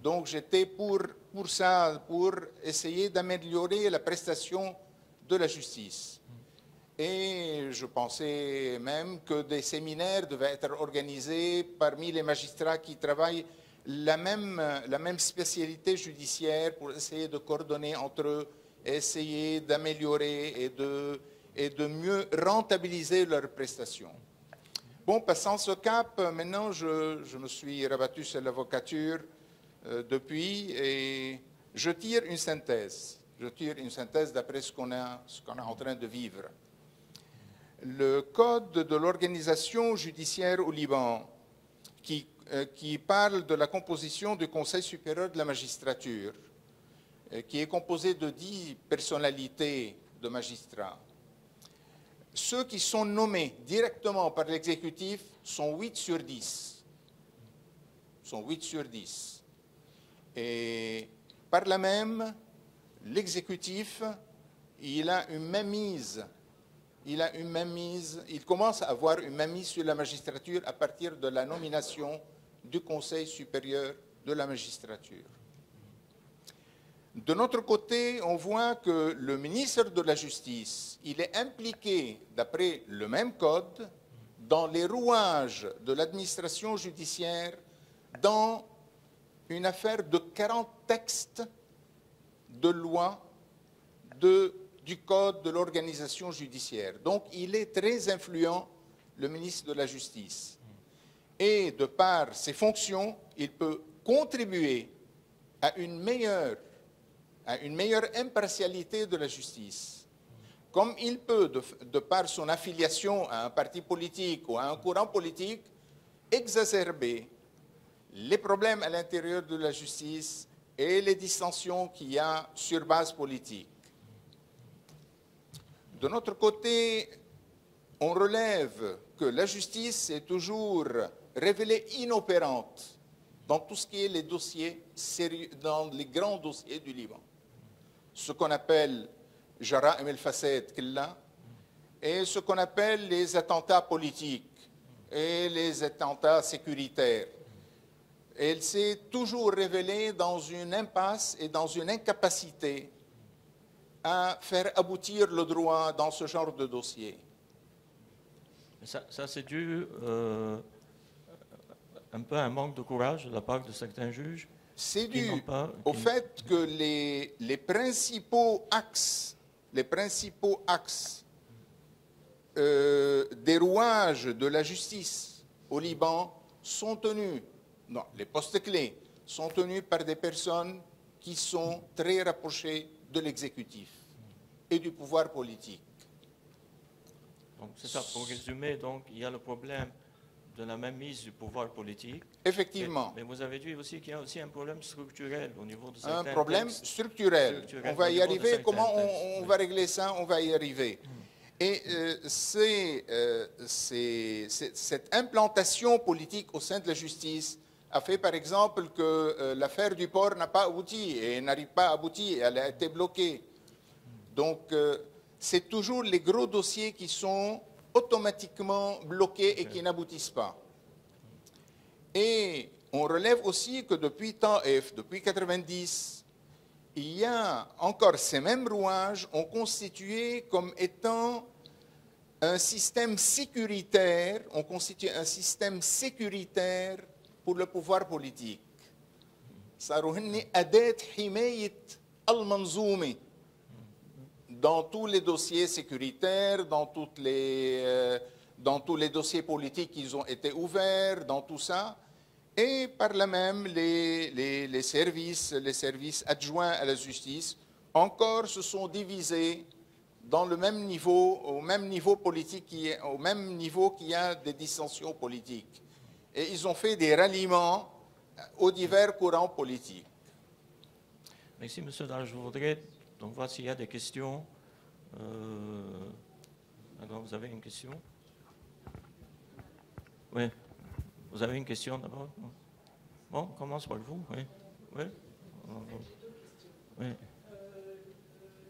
Donc j'étais pour, pour ça, pour essayer d'améliorer la prestation de la justice. Et je pensais même que des séminaires devaient être organisés parmi les magistrats qui travaillent la même, la même spécialité judiciaire pour essayer de coordonner entre eux, essayer d'améliorer et de, et de mieux rentabiliser leurs prestations. Bon, passant ce cap, maintenant je, je me suis rabattu sur l'avocature euh, depuis et je tire une synthèse. Je tire une synthèse d'après ce qu'on a, ce qu'on est en train de vivre. Le code de l'organisation judiciaire au Liban, qui, euh, qui parle de la composition du Conseil supérieur de la magistrature, euh, qui est composé de dix personnalités de magistrats. Ceux qui sont nommés directement par l'exécutif sont huit sur dix. sont huit sur dix. Et par là même, l'exécutif, il a une mainmise, il a une mainmise, il commence à avoir une mainmise sur la magistrature à partir de la nomination du Conseil supérieur de la magistrature. De notre côté, on voit que le ministre de la Justice, il est impliqué, d'après le même code, dans les rouages de l'administration judiciaire, dans une affaire de quarante textes de loi de, du code de l'organisation judiciaire. Donc, il est très influent, le ministre de la Justice. Et de par ses fonctions, il peut contribuer à une meilleure à une meilleure impartialité de la justice. Comme il peut, de, de par son affiliation à un parti politique ou à un courant politique, exacerber les problèmes à l'intérieur de la justice et les dissensions qu'il y a sur base politique. De notre côté, on relève que la justice s'est toujours révélée inopérante dans tout ce qui est les dossiers sérieux, dans les grands dossiers du Liban. Ce qu'on appelle Jara'im el-Fasad Killa, et ce qu'on appelle les attentats politiques et les attentats sécuritaires. Elle s'est toujours révélée dans une impasse et dans une incapacité à faire aboutir le droit dans ce genre de dossier. Ça, ça c'est dû euh, un peu à un manque de courage de la part de certains juges. C'est dû pas, au qui... fait que les, les principaux axes, les principaux axes euh, des rouages de la justice au Liban sont tenus, non, les postes clés sont tenus par des personnes qui sont très rapprochées de l'exécutif et du pouvoir politique. Donc c'est ça, pour résumer, donc, il y a le problème de la mainmise du pouvoir politique. Effectivement. Mais, mais vous avez dit aussi qu'il y a aussi un problème structurel au niveau de certains. Un problème structurel. structurel. On va y arriver. Comment on, on va régler ça? On va y arriver. Et euh, c'est, euh, c'est, c'est, cette implantation politique au sein de la justice a fait, par exemple, que euh, l'affaire du port n'a pas abouti et n'arrive pas à aboutir. Elle a été bloquée. Donc, euh, c'est toujours les gros dossiers qui sont automatiquement bloqués et qui n'aboutissent pas. Et on relève aussi que depuis Taïf, depuis quatre-vingt-dix, il y a encore ces mêmes rouages ont constitué comme étant un système sécuritaire, on constitue un système sécuritaire pour le pouvoir politique. Dans tous les dossiers sécuritaires, dans, toutes les, euh, dans tous les dossiers politiques qui ont été ouverts, dans tout ça. Et par là même, les, les, les, services, les services adjoints à la justice, encore se sont divisés dans le même niveau, au même niveau politique, qui est, au même niveau qu'il y a des dissensions politiques. Et ils ont fait des ralliements aux divers courants politiques. Merci, M. Dar, je voudrais... Donc, voir s'il y a des questions. Euh... Alors, vous avez une question? Oui. Vous avez une question d'abord? Bon, on commence par vous. Oui. Oui. J'ai deux questions. Oui. Euh,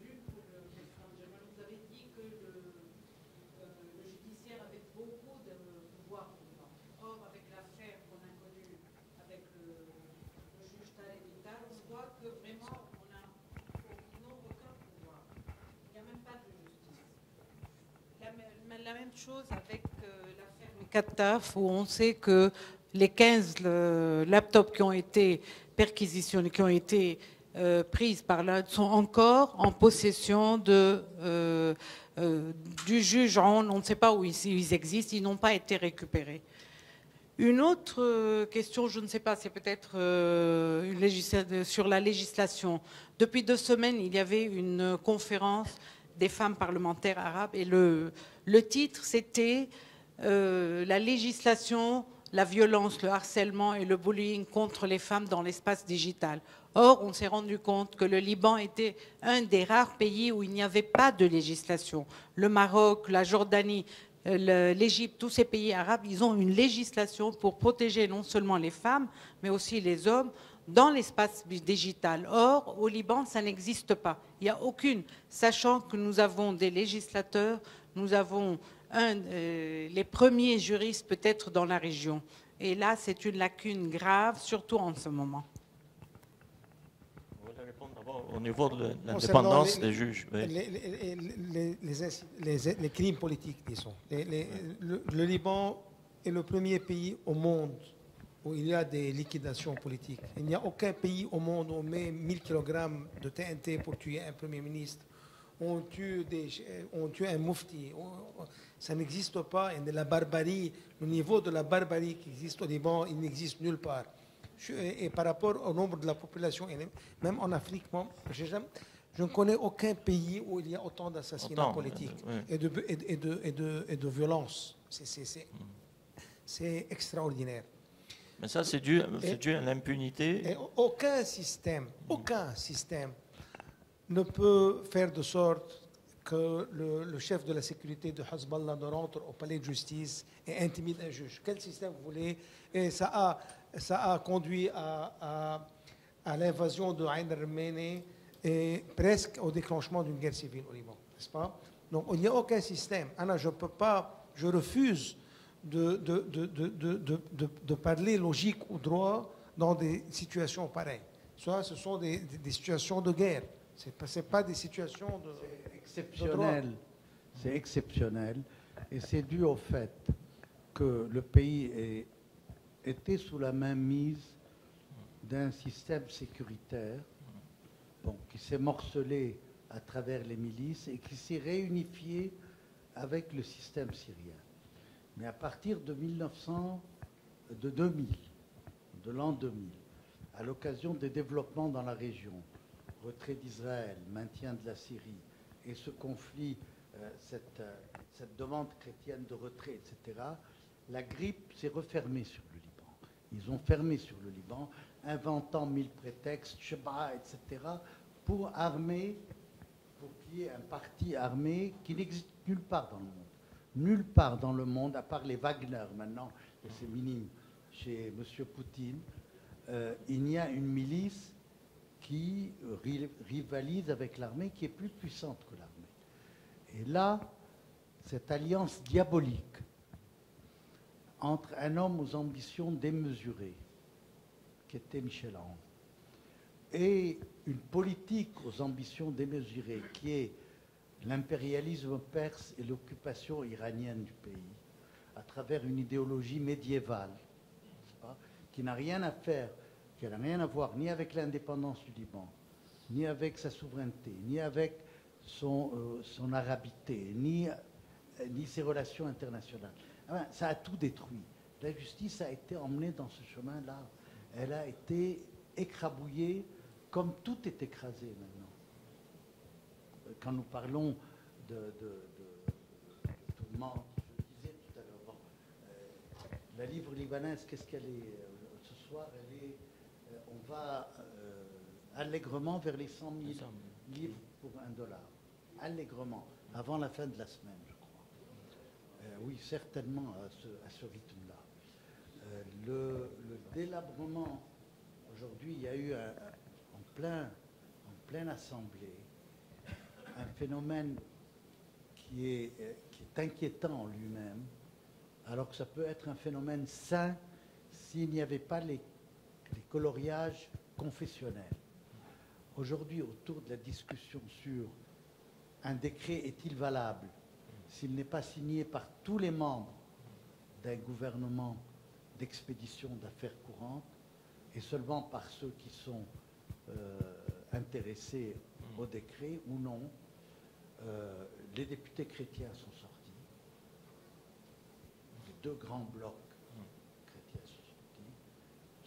L'une pour le président Germanos, vous avez dit que le, euh, le judiciaire avait beaucoup de pouvoir. Or, avec l'affaire qu'on a connue avec le, le juge Tarebitar, on voit que vraiment. La même chose avec euh, l'affaire Mekattaf, où on sait que les quinze le, laptops qui ont été perquisitionnés, qui ont été euh, prises par là, sont encore en possession de, euh, euh, du juge. On, on ne sait pas où ils, ils existent, ils n'ont pas été récupérés. Une autre question, je ne sais pas, c'est peut-être euh, sur la législation. Depuis deux semaines, il y avait une conférence des femmes parlementaires arabes, et le, le titre, c'était euh, « La législation, la violence, le harcèlement et le bullying contre les femmes dans l'espace digital ». Or, on s'est rendu compte que le Liban était un des rares pays où il n'y avait pas de législation. Le Maroc, la Jordanie, l'Égypte, tous ces pays arabes, ils ont une législation pour protéger non seulement les femmes, mais aussi les hommes dans l'espace digital. Or, au Liban, ça n'existe pas. Il n'y a aucune. Sachant que nous avons des législateurs, nous avons un, euh, les premiers juristes peut-être dans la région. Et là, c'est une lacune grave, surtout en ce moment. Vous voulez répondre d'abord au niveau de l'indépendance des juges. Oui. Les, les, les, les, les, les crimes politiques, disons. Les, les, ouais. le, le Liban est le premier pays au monde où il y a des liquidations politiques. Il n'y a aucun pays au monde où on met mille kilogrammes de T N T pour tuer un Premier ministre. On tue, des, on tue un mufti. On, ça n'existe pas. Et de la barbarie, le niveau de la barbarie qui existe au Liban, il n'existe nulle part. Je, et par rapport au nombre de la population, même en Afrique, moi, jamais, je ne connais aucun pays où il y a autant d'assassinats politiques oui. et, de, et, de, et, de, et, de, et de violence. C'est extraordinaire. Mais ça, c'est dû, dû à l'impunité. Aucun système, aucun système ne peut faire de sorte que le, le chef de la sécurité de Hezbollah ne rentre au palais de justice et intimide un juge. Quel système vous voulez? Et ça a, ça a conduit à, à, à l'invasion de Ain Arménie et presque au déclenchement d'une guerre civile au Liban, n'est-ce pas? Donc, il n'y a aucun système. Anna, je peux pas, je refuse De, de, de, de, de, de, de parler logique ou droit dans des situations pareilles. Soit ce sont des, des, des situations de guerre. Ce n'est pas, pas des situations de... C'est exceptionnel. C'est exceptionnel. Et c'est dû au fait que le pays est, était sous la mainmise d'un système sécuritaire bon, qui s'est morcelé à travers les milices et qui s'est réunifié avec le système syrien. Mais à partir de mille neuf cents, de deux mille, de l'an deux mille, à l'occasion des développements dans la région, retrait d'Israël, maintien de la Syrie, et ce conflit, euh, cette, euh, cette demande chrétienne de retrait, et cetera, la grippe s'est refermée sur le Liban. Ils ont fermé sur le Liban, inventant mille prétextes, Sheba, et cetera, pour armer, pour qu'il y ait un parti armé qui n'existe nulle part dans le monde. Nulle part dans le monde, à part les Wagner maintenant, et c'est minime, chez M. Poutine, euh, il n'y a une milice qui rivalise avec l'armée, qui est plus puissante que l'armée. Et là, cette alliance diabolique entre un homme aux ambitions démesurées, qui était Michel Aoun, et une politique aux ambitions démesurées, qui est l'impérialisme perse et l'occupation iranienne du pays, à travers une idéologie médiévale, pas, qui n'a rien à faire, qui n'a rien à voir ni avec l'indépendance du Liban, ni avec sa souveraineté, ni avec son, euh, son arabité, ni, euh, ni ses relations internationales. Enfin, ça a tout détruit. La justice a été emmenée dans ce chemin-là. Elle a été écrabouillée comme tout est écrasé maintenant. Quand nous parlons de, de, de, de tourment, je disais tout à l'heure, bon, euh, la livre libanaise, qu'est-ce qu'elle est, -ce qu est euh, ce soir, elle est, euh, on va euh, allègrement vers les cent mille livres pour un dollar. Allègrement, avant la fin de la semaine, je crois. Euh, oui, certainement à ce, à ce rythme-là. Euh, le, le délabrement, aujourd'hui, il y a eu un, en, plein, en pleine assemblée, un phénomène qui est, qui est inquiétant en lui-même, alors que ça peut être un phénomène sain s'il n'y avait pas les, les coloriages confessionnels. Aujourd'hui, autour de la discussion sur un décret est-il valable s'il n'est pas signé par tous les membres d'un gouvernement d'expédition d'affaires courantes et seulement par ceux qui sont euh, intéressés au décret ou non. Euh, les députés chrétiens sont sortis. Les deux grands blocs chrétiens sont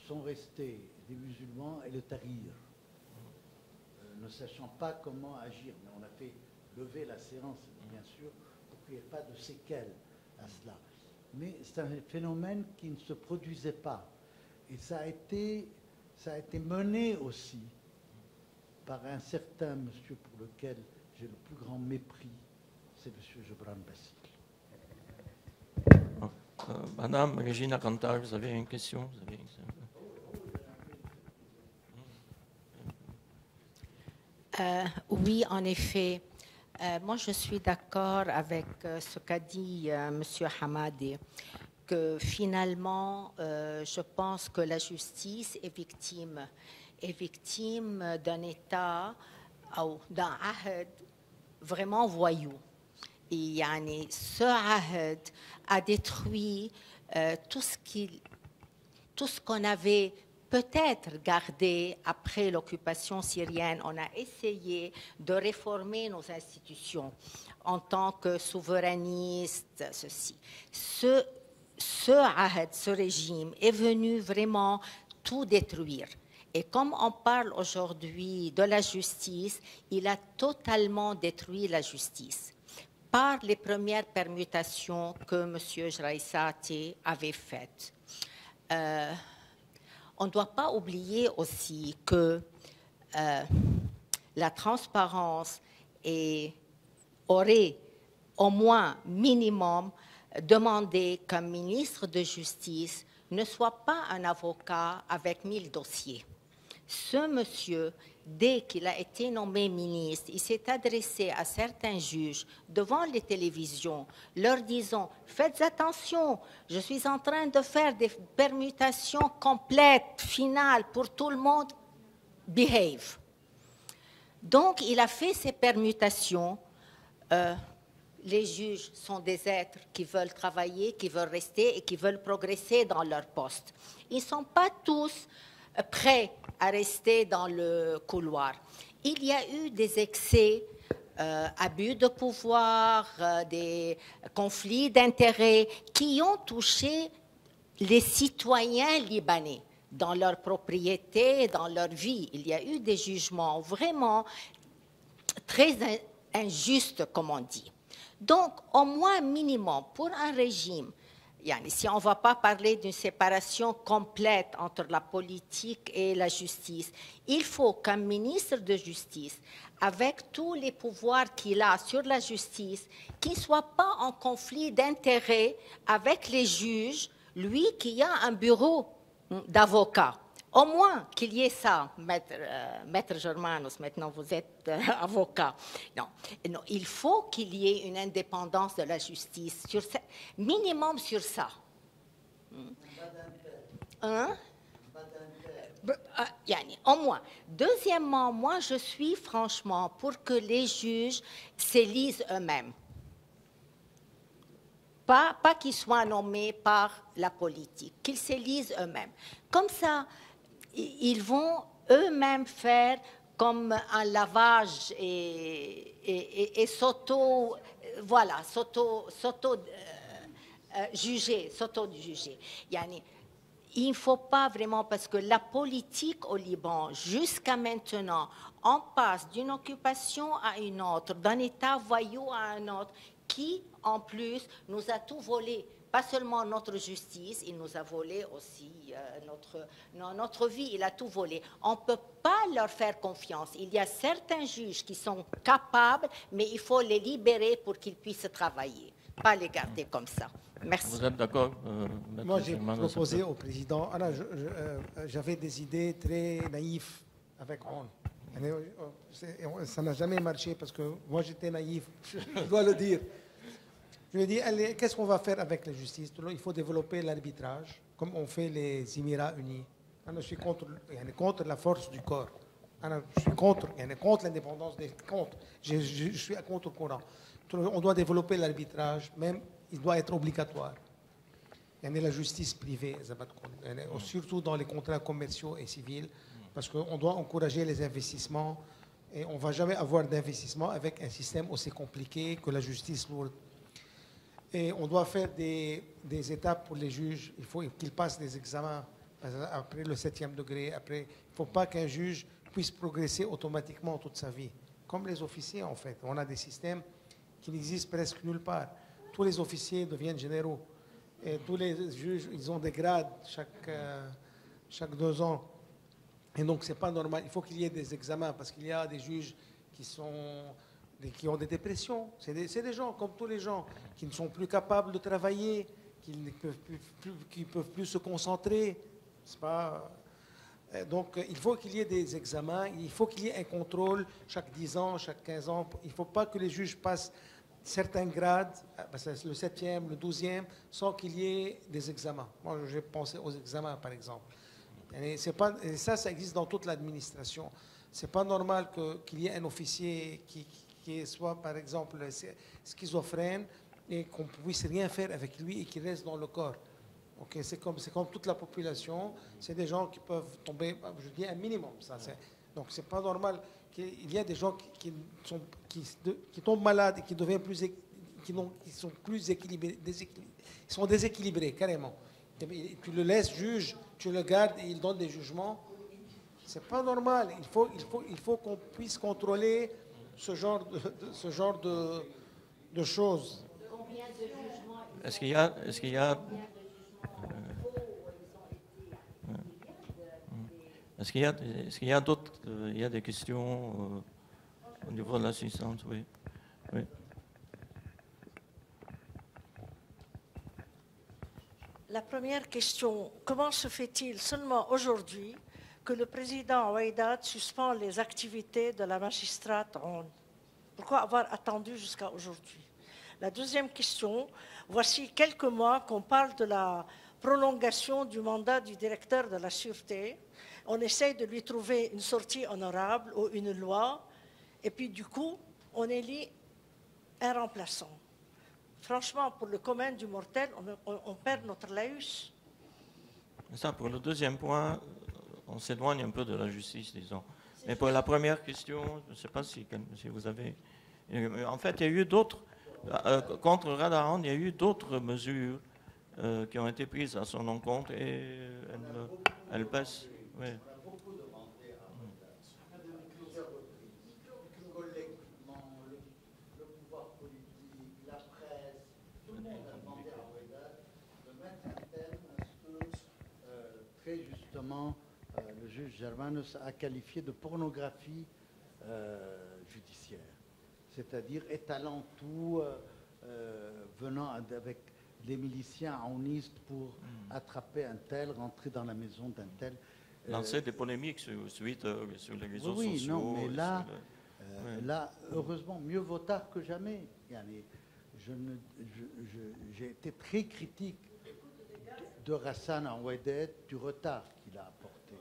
sortis. Sont restés les musulmans et le tahrir, euh, ne sachant pas comment agir. Mais on a fait lever la séance, bien sûr, pour qu'il n'y ait pas de séquelles à cela. Mais c'est un phénomène qui ne se produisait pas. Et ça a été, ça a été mené aussi par un certain monsieur pour lequel j'ai le plus grand mépris, c'est M. Gebran Tueni. Euh, Madame Regina Cantar, vous avez une question? Vous avez une... euh, oui, en effet. Euh, moi, je suis d'accord avec euh, ce qu'a dit euh, M. Hamadé, que finalement, euh, je pense que la justice est victime, est victime d'un État ou d'un ahd vraiment voyou. Et yani, ce ahd a détruit euh, tout ce qu'il, tout ce qu'on avait peut-être gardé après l'occupation syrienne. On a essayé de réformer nos institutions en tant que souverainistes, ceci. Ce, ce ahd, ce régime est venu vraiment tout détruire. Et comme on parle aujourd'hui de la justice, il a totalement détruit la justice par les premières permutations que M. Jraïsati avait faites. Euh, on ne doit pas oublier aussi que euh, la transparence est, aurait au moins minimum demandé qu'un ministre de justice ne soit pas un avocat avec mille dossiers. Ce monsieur, dès qu'il a été nommé ministre, il s'est adressé à certains juges devant les télévisions, leur disant « Faites attention, je suis en train de faire des permutations complètes, finales, pour tout le monde, behave ». Donc, il a fait ces permutations. Euh, les juges sont des êtres qui veulent travailler, qui veulent rester et qui veulent progresser dans leur poste. Ils ne sont pas tous prêts à rester dans le couloir. Il y a eu des excès, euh, abus de pouvoir, euh, des conflits d'intérêts qui ont touché les citoyens libanais dans leur propriété, dans leur vie. Il y a eu des jugements vraiment très injustes, comme on dit. Donc, au moins minimum, pour un régime, si on ne va pas parler d'une séparation complète entre la politique et la justice, il faut qu'un ministre de justice, avec tous les pouvoirs qu'il a sur la justice, qu'il ne soit pas en conflit d'intérêts avec les juges, lui qui a un bureau d'avocat. Au moins qu'il y ait ça, Maître, euh, Maître Germanos, maintenant vous êtes euh, avocat. Non. non, il faut qu'il y ait une indépendance de la justice, sur ce, minimum sur ça. Hein? Yani, au moins. Deuxièmement, moi je suis franchement pour que les juges s'élisent eux-mêmes. Pas, pas qu'ils soient nommés par la politique, qu'ils s'élisent eux-mêmes. Comme ça, ils vont eux-mêmes faire comme un lavage et, et, et, et s'auto, voilà, s'auto, s'auto, euh, juger, s'auto-juger. Yani, il ne faut pas vraiment, parce que la politique au Liban, jusqu'à maintenant, on passe d'une occupation à une autre, d'un État voyou à un autre, qui, en plus, nous a tout volé. Pas seulement notre justice, il nous a volé aussi euh, notre, non, notre vie, il a tout volé. On ne peut pas leur faire confiance. Il y a certains juges qui sont capables, mais il faut les libérer pour qu'ils puissent travailler, pas les garder comme ça. Merci. Vous êtes d'accord? euh, Moi, j'ai proposé au président, alors, je, je, euh, j'avais des idées très naïves avec Ron. Ça n'a jamais marché parce que moi j'étais naïf, je dois le dire. Je lui ai dit, allez, qu'est-ce qu'on va faire avec la justice? Il faut développer l'arbitrage, comme on fait les Émirats unis. Je suis contre, contre la force du corps. Je suis contre, contre l'indépendance des comptes. Je, je, je suis à contre-courant. On doit développer l'arbitrage, même il doit être obligatoire. Il y a la justice privée, surtout dans les contrats commerciaux et civils, parce qu'on doit encourager les investissements et on ne va jamais avoir d'investissement avec un système aussi compliqué que la justice lourde. Et on doit faire des, des étapes pour les juges. Il faut qu'ils passent des examens après le septième degré. Après, il ne faut pas qu'un juge puisse progresser automatiquement toute sa vie. Comme les officiers, en fait. On a des systèmes qui n'existent presque nulle part. Tous les officiers deviennent généraux. Et tous les juges, ils ont des grades chaque, euh, chaque deux ans. Et donc, ce n'est pas normal. Il faut qu'il y ait des examens parce qu'il y a des juges qui sont... qui ont des dépressions. C'est des, des gens, comme tous les gens, qui ne sont plus capables de travailler, qu'ils ne peuvent plus, plus, qu'ils peuvent plus se concentrer. C'est pas... Donc, il faut qu'il y ait des examens, il faut qu'il y ait un contrôle chaque dix ans, chaque quinze ans. Il ne faut pas que les juges passent certains grades, le septième, le douzième, sans qu'il y ait des examens. Moi, j'ai pensé aux examens, par exemple. Et, c'est pas, et ça, ça existe dans toute l'administration. Ce n'est pas normal que, qu'il y ait un officier qui, qui soit, par exemple, schizophrène et qu'on ne puisse rien faire avec lui et qu'il reste dans le corps. Okay, c'est comme, c'est comme toute la population, c'est des gens qui peuvent tomber, je dis un minimum. Ça, c'est, donc c'est pas normal qu'il y ait des gens qui, qui, sont, qui, qui tombent malades et qui deviennent plus, qui, non, qui sont plus équilibrés, déséquilibrés, ils sont déséquilibrés carrément. Et tu le laisses juge, tu le gardes et il donne des jugements. C'est pas normal. Il faut, il faut, il faut qu'on puisse contrôler ce genre de, de, ce genre de, de choses. Est-ce qu'il y a, est-ce qu'il y a Est-ce qu'il y a, est-ce qu'il y a d'autres, euh, il y a des questions euh, au niveau de l'assistance, oui. oui. La première question, comment se fait-il seulement aujourd'hui que le président Ouaïdad suspend les activités de la magistrate Aoun? Pourquoi avoir attendu jusqu'à aujourd'hui? La deuxième question, voici quelques mois qu'on parle de la prolongation du mandat du directeur de la sûreté. On essaye de lui trouver une sortie honorable ou une loi, et puis du coup, on élit un remplaçant. Franchement, pour le commun du mortel, on, on, on perd notre laïus. Ça, pour le deuxième point, on s'éloigne un peu de la justice, disons. Mais pour la première question, je ne sais pas si, si vous avez... En fait, il y a eu d'autres... Euh, contre Radahan, il y a eu d'autres mesures euh, qui ont été prises à son encontre, et elle, elle baisse... Oui. On a beaucoup demandé à Riyad. Plusieurs reprises. Collectivement, le, le pouvoir politique, la presse, tout le monde a demandé à Riyad de mettre un terme à ce que euh, très justement euh, le juge Germanos a qualifié de pornographie euh, judiciaire. C'est-à-dire étalant tout, euh, euh, venant avec les miliciens aounistes pour mmh. attraper un tel, rentrer dans la maison d'un tel. Lancer des polémiques sur, suite, euh, sur les réseaux oui, sociaux. Oui, non, mais là, le... euh, ouais. là, heureusement, mieux vaut tard que jamais. Je ne, je, je, j'ai été très critique de Hassan Ouadet, du retard qu'il a apporté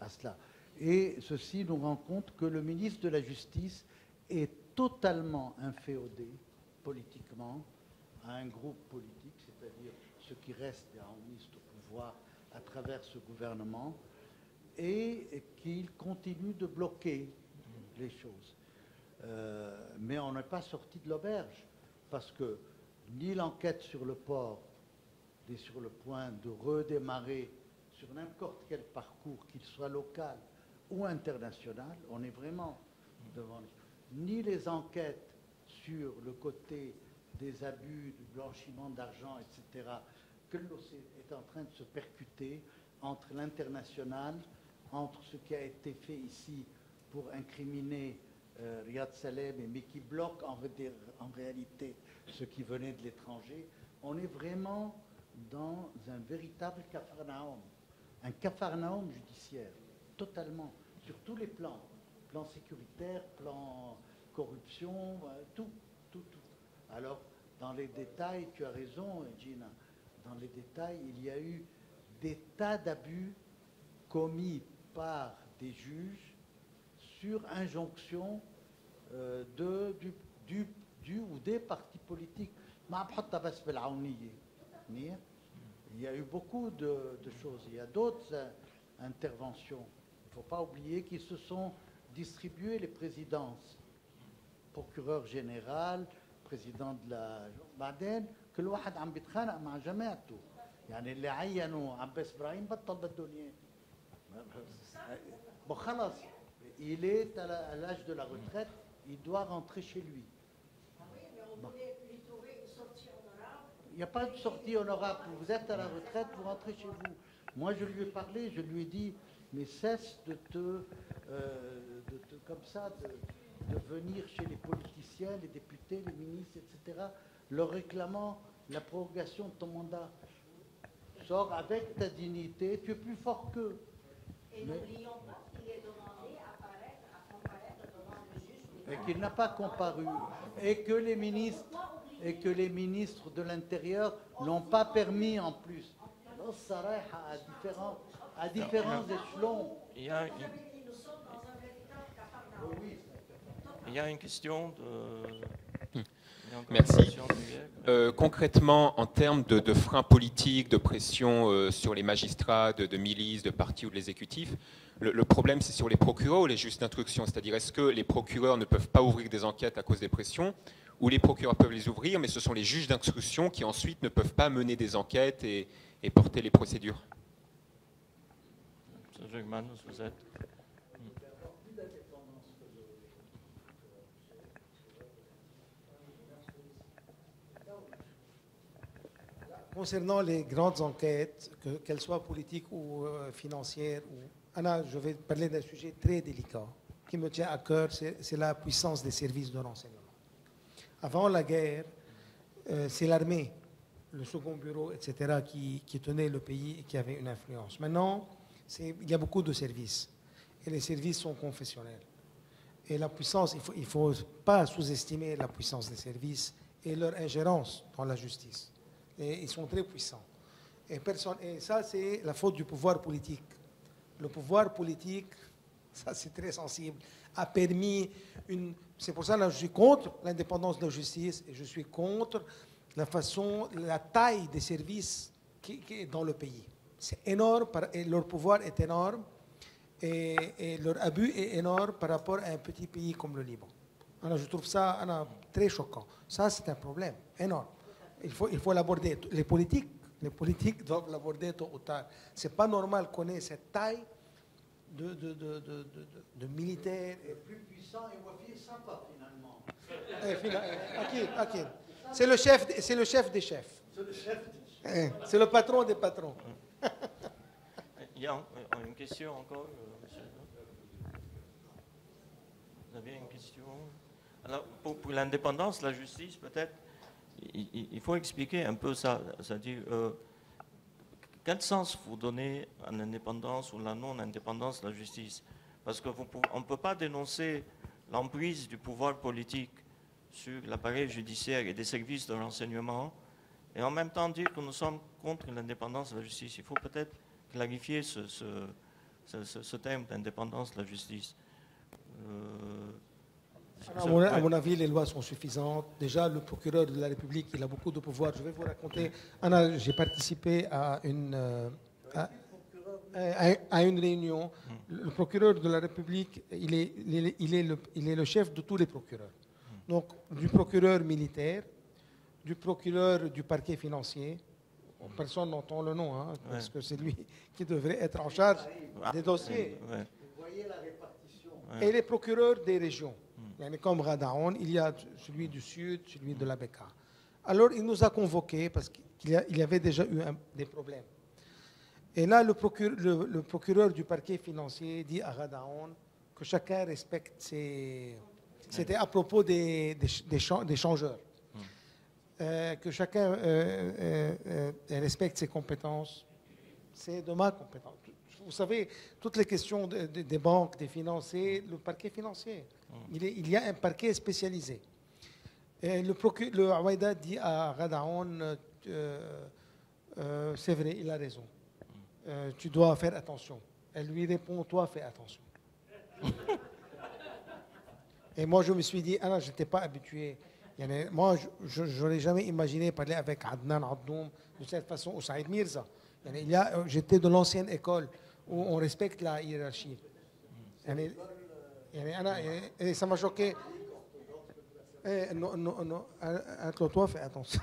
à cela. Et ceci nous rend compte que le ministre de la Justice est totalement inféodé politiquement à un groupe politique, c'est-à-dire ce qui reste des aounistes au pouvoir à travers ce gouvernement, et qu'il continue de bloquer les choses. Euh, mais on n'est pas sorti de l'auberge, parce que ni l'enquête sur le port n'est sur le point de redémarrer sur n'importe quel parcours, qu'il soit local ou international, on est vraiment devant... Ni les enquêtes sur le côté des abus, du blanchiment d'argent, et cetera, que l'O C est en train de se percuter entre l'international, entre ce qui a été fait ici pour incriminer euh, Riad Saleh, mais qui bloque en, en réalité ce qui venait de l'étranger. On est vraiment dans un véritable capharnaüm, un capharnaüm judiciaire, totalement, sur tous les plans, plan sécuritaire, plan corruption, tout, tout, tout. Alors, dans les détails, tu as raison, Gina, dans les détails, il y a eu des tas d'abus commis par des juges sur injonction euh, de, du, du, du ou des partis politiques. Il y a eu beaucoup de, de choses. Il y a d'autres euh, interventions. Il ne faut pas oublier qu'ils se sont distribués les présidences. Procureur général, président de la... que le واحد عم بيتخانق مع جماعته. يعني اللي عينوا عباس ابراهيم بطل بده اياه. Bon, خلاص, il est à, la, à l'âge de la retraite, il doit rentrer chez lui. Ah oui, mais on bon. voulait lui trouver une sortie honorable. Il n'y a pas de sortie honorable. Vous êtes à la retraite, vous rentrez chez vous. Moi, je lui ai parlé, je lui ai dit, mais cesse de te, euh, de te comme ça, de, de venir chez les politiciens, les députés, les ministres, et cetera, leur réclamant la prorogation de ton mandat. sors avec ta dignité, tu es plus fort qu'eux. Et n'oublions pas qu'il est demandé à paraître, à comparaître devant le juge. Et qu'il n'a pas comparu. Et que les ministres, et que les ministres de l'Intérieur n'ont pas permis en plus. Alors, ça reste à différents, à différents non, échelons. Il y a, il, il y a une question de... Merci. Euh, concrètement, en termes de, de freins politiques, de pression euh, sur les magistrats, de, de milices, de partis ou de l'exécutif, le, le problème c'est sur les procureurs ou les juges d'instruction? C'est-à-dire, est-ce que les procureurs ne peuvent pas ouvrir des enquêtes à cause des pressions, ou les procureurs peuvent les ouvrir, mais ce sont les juges d'instruction qui ensuite ne peuvent pas mener des enquêtes et, et porter les procédures? M. Germanos, vous êtes... Concernant les grandes enquêtes, qu'elles soient politiques ou financières, Anna, je vais parler d'un sujet très délicat qui me tient à cœur, c'est la puissance des services de renseignement. Avant la guerre, c'est l'armée, le second bureau, et cetera, qui, qui tenait le pays et qui avait une influence. Maintenant, il y a beaucoup de services, et les services sont confessionnels. Et la puissance, il ne faut, faut pas sous-estimer la puissance des services et leur ingérence dans la justice. Et ils sont très puissants. Et, personne, et ça, c'est la faute du pouvoir politique. Le pouvoir politique, ça c'est très sensible, a permis une... C'est pour ça que je suis contre l'indépendance de la justice et je suis contre la façon, la taille des services qui, qui est dans le pays. C'est énorme, et leur pouvoir est énorme et, et leur abus est énorme par rapport à un petit pays comme le Liban. Alors, je trouve ça alors, très choquant. Ça, c'est un problème énorme. Il faut, il faut l'aborder. Les politiques, les politiques doivent l'aborder tôt ou tard. Ce n'est pas normal qu'on ait cette taille de, de, de, de, de, de militaires. Le plus puissant et Wafi sympa, finalement. Eh, fina, eh, Akil, Akil. C'est le chef, c'est le chef des chefs. C'est le chef des chefs. Eh, c'est le patron des patrons. Il y a une question encore, monsieur. Vous avez une question? Alors, pour, pour l'indépendance, la justice, peut-être. Il faut expliquer un peu ça, c'est-à-dire euh, quel sens vous donnez à l'indépendance ou à la non-indépendance de la justice? Parce qu'on ne peut pas dénoncer l'emprise du pouvoir politique sur l'appareil judiciaire et des services de renseignement et en même temps dire que nous sommes contre l'indépendance de la justice. Il faut peut-être clarifier ce, ce, ce, ce terme d'indépendance de la justice. Euh, À mon, à mon avis, les lois sont suffisantes. Déjà, le procureur de la République, il a beaucoup de pouvoir. Je vais vous raconter. Anna, j'ai participé à une, à, à, à une réunion. Le procureur de la République, il est, il, est, il, est le, il est le chef de tous les procureurs. Donc, du procureur militaire, du procureur du parquet financier. Personne n'entend le nom, hein, parce ouais. que c'est lui qui devrait être en charge des dossiers. Ouais. Vous voyez la répartition. Et les procureurs des régions. Comme Radaon, il y a celui du sud, celui de la Beka. Alors, il nous a convoqués parce qu'il y avait déjà eu un, des problèmes. Et là, le procureur, le, le procureur du parquet financier dit à Radaon que chacun respecte ses... C'était à propos des, des, des, des changeurs. Hum. Euh, que chacun euh, euh, euh, respecte ses compétences. C'est de ma compétence. Vous savez, toutes les questions de, de, des banques, des financiers, le parquet financier. Il, est, il y a un parquet spécialisé. Et le le Aouaïda dit à Radaon, euh, euh, c'est vrai, il a raison. Euh, tu dois faire attention. Elle lui répond, toi, fais attention. Et moi, je me suis dit, ah, je n'étais pas habitué. Moi, je n'aurais jamais imaginé parler avec Adnan Addoum de cette façon au Saïd Mirza. J'étais de l'ancienne école. Où on respecte la hiérarchie. Et ça m'a choqué. Non, non, non, toi, fais attention.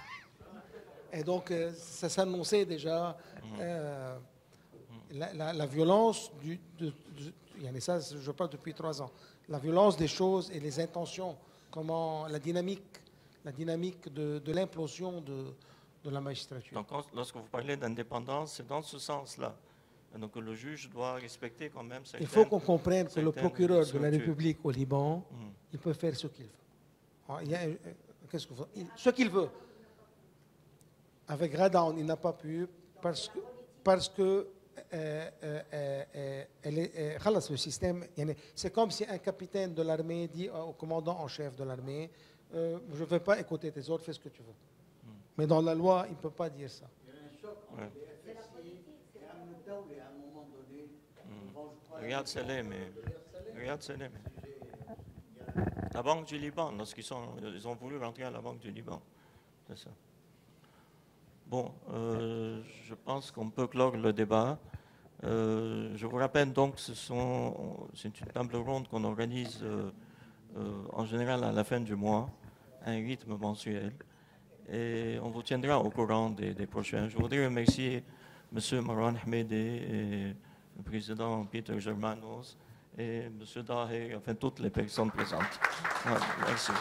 Et donc, ça s'annonçait déjà euh, la, la, la violence du. De, de, ça, je parle depuis trois ans. La violence des choses et les intentions, comment la dynamique, la dynamique de, de l'implosion de, de la magistrature. Donc, lorsque vous parlez d'indépendance, c'est dans ce sens-là. Donc le juge doit respecter quand même... Il faut qu'on comprenne que le procureur de la République au Liban, mm. il peut faire ce qu'il veut. Il y a, qu'est-ce que vous, il, ce qu'il veut. Avec Radaon, il n'a pas pu parce que... parce que euh, euh, euh, elle est, euh, le système, c'est comme si un capitaine de l'armée dit au commandant en chef de l'armée, euh, je ne vais pas écouter tes ordres, fais ce que tu veux. Mm. Mais dans la loi, il ne peut pas dire ça. Il y a un choc entre ouais. les F S I et Amnoutaoul à un moment donné. Mm. Bon, je crois Regarde Salem. Mais... Regarde Salem. La Banque du Liban, lorsqu'ils sont, ils ont voulu rentrer à la Banque du Liban. C'est ça. Bon, euh, je pense qu'on peut clore le débat. Euh, je vous rappelle donc, ce sont, c'est une table ronde qu'on organise euh, euh, en général à la fin du mois, à un rythme mensuel. Et on vous tiendra au courant des, des prochains. Je voudrais remercier M. Marwan Hamadé et le président Peter Germanos, et M. Daher, enfin toutes les personnes présentes. Ouais, merci.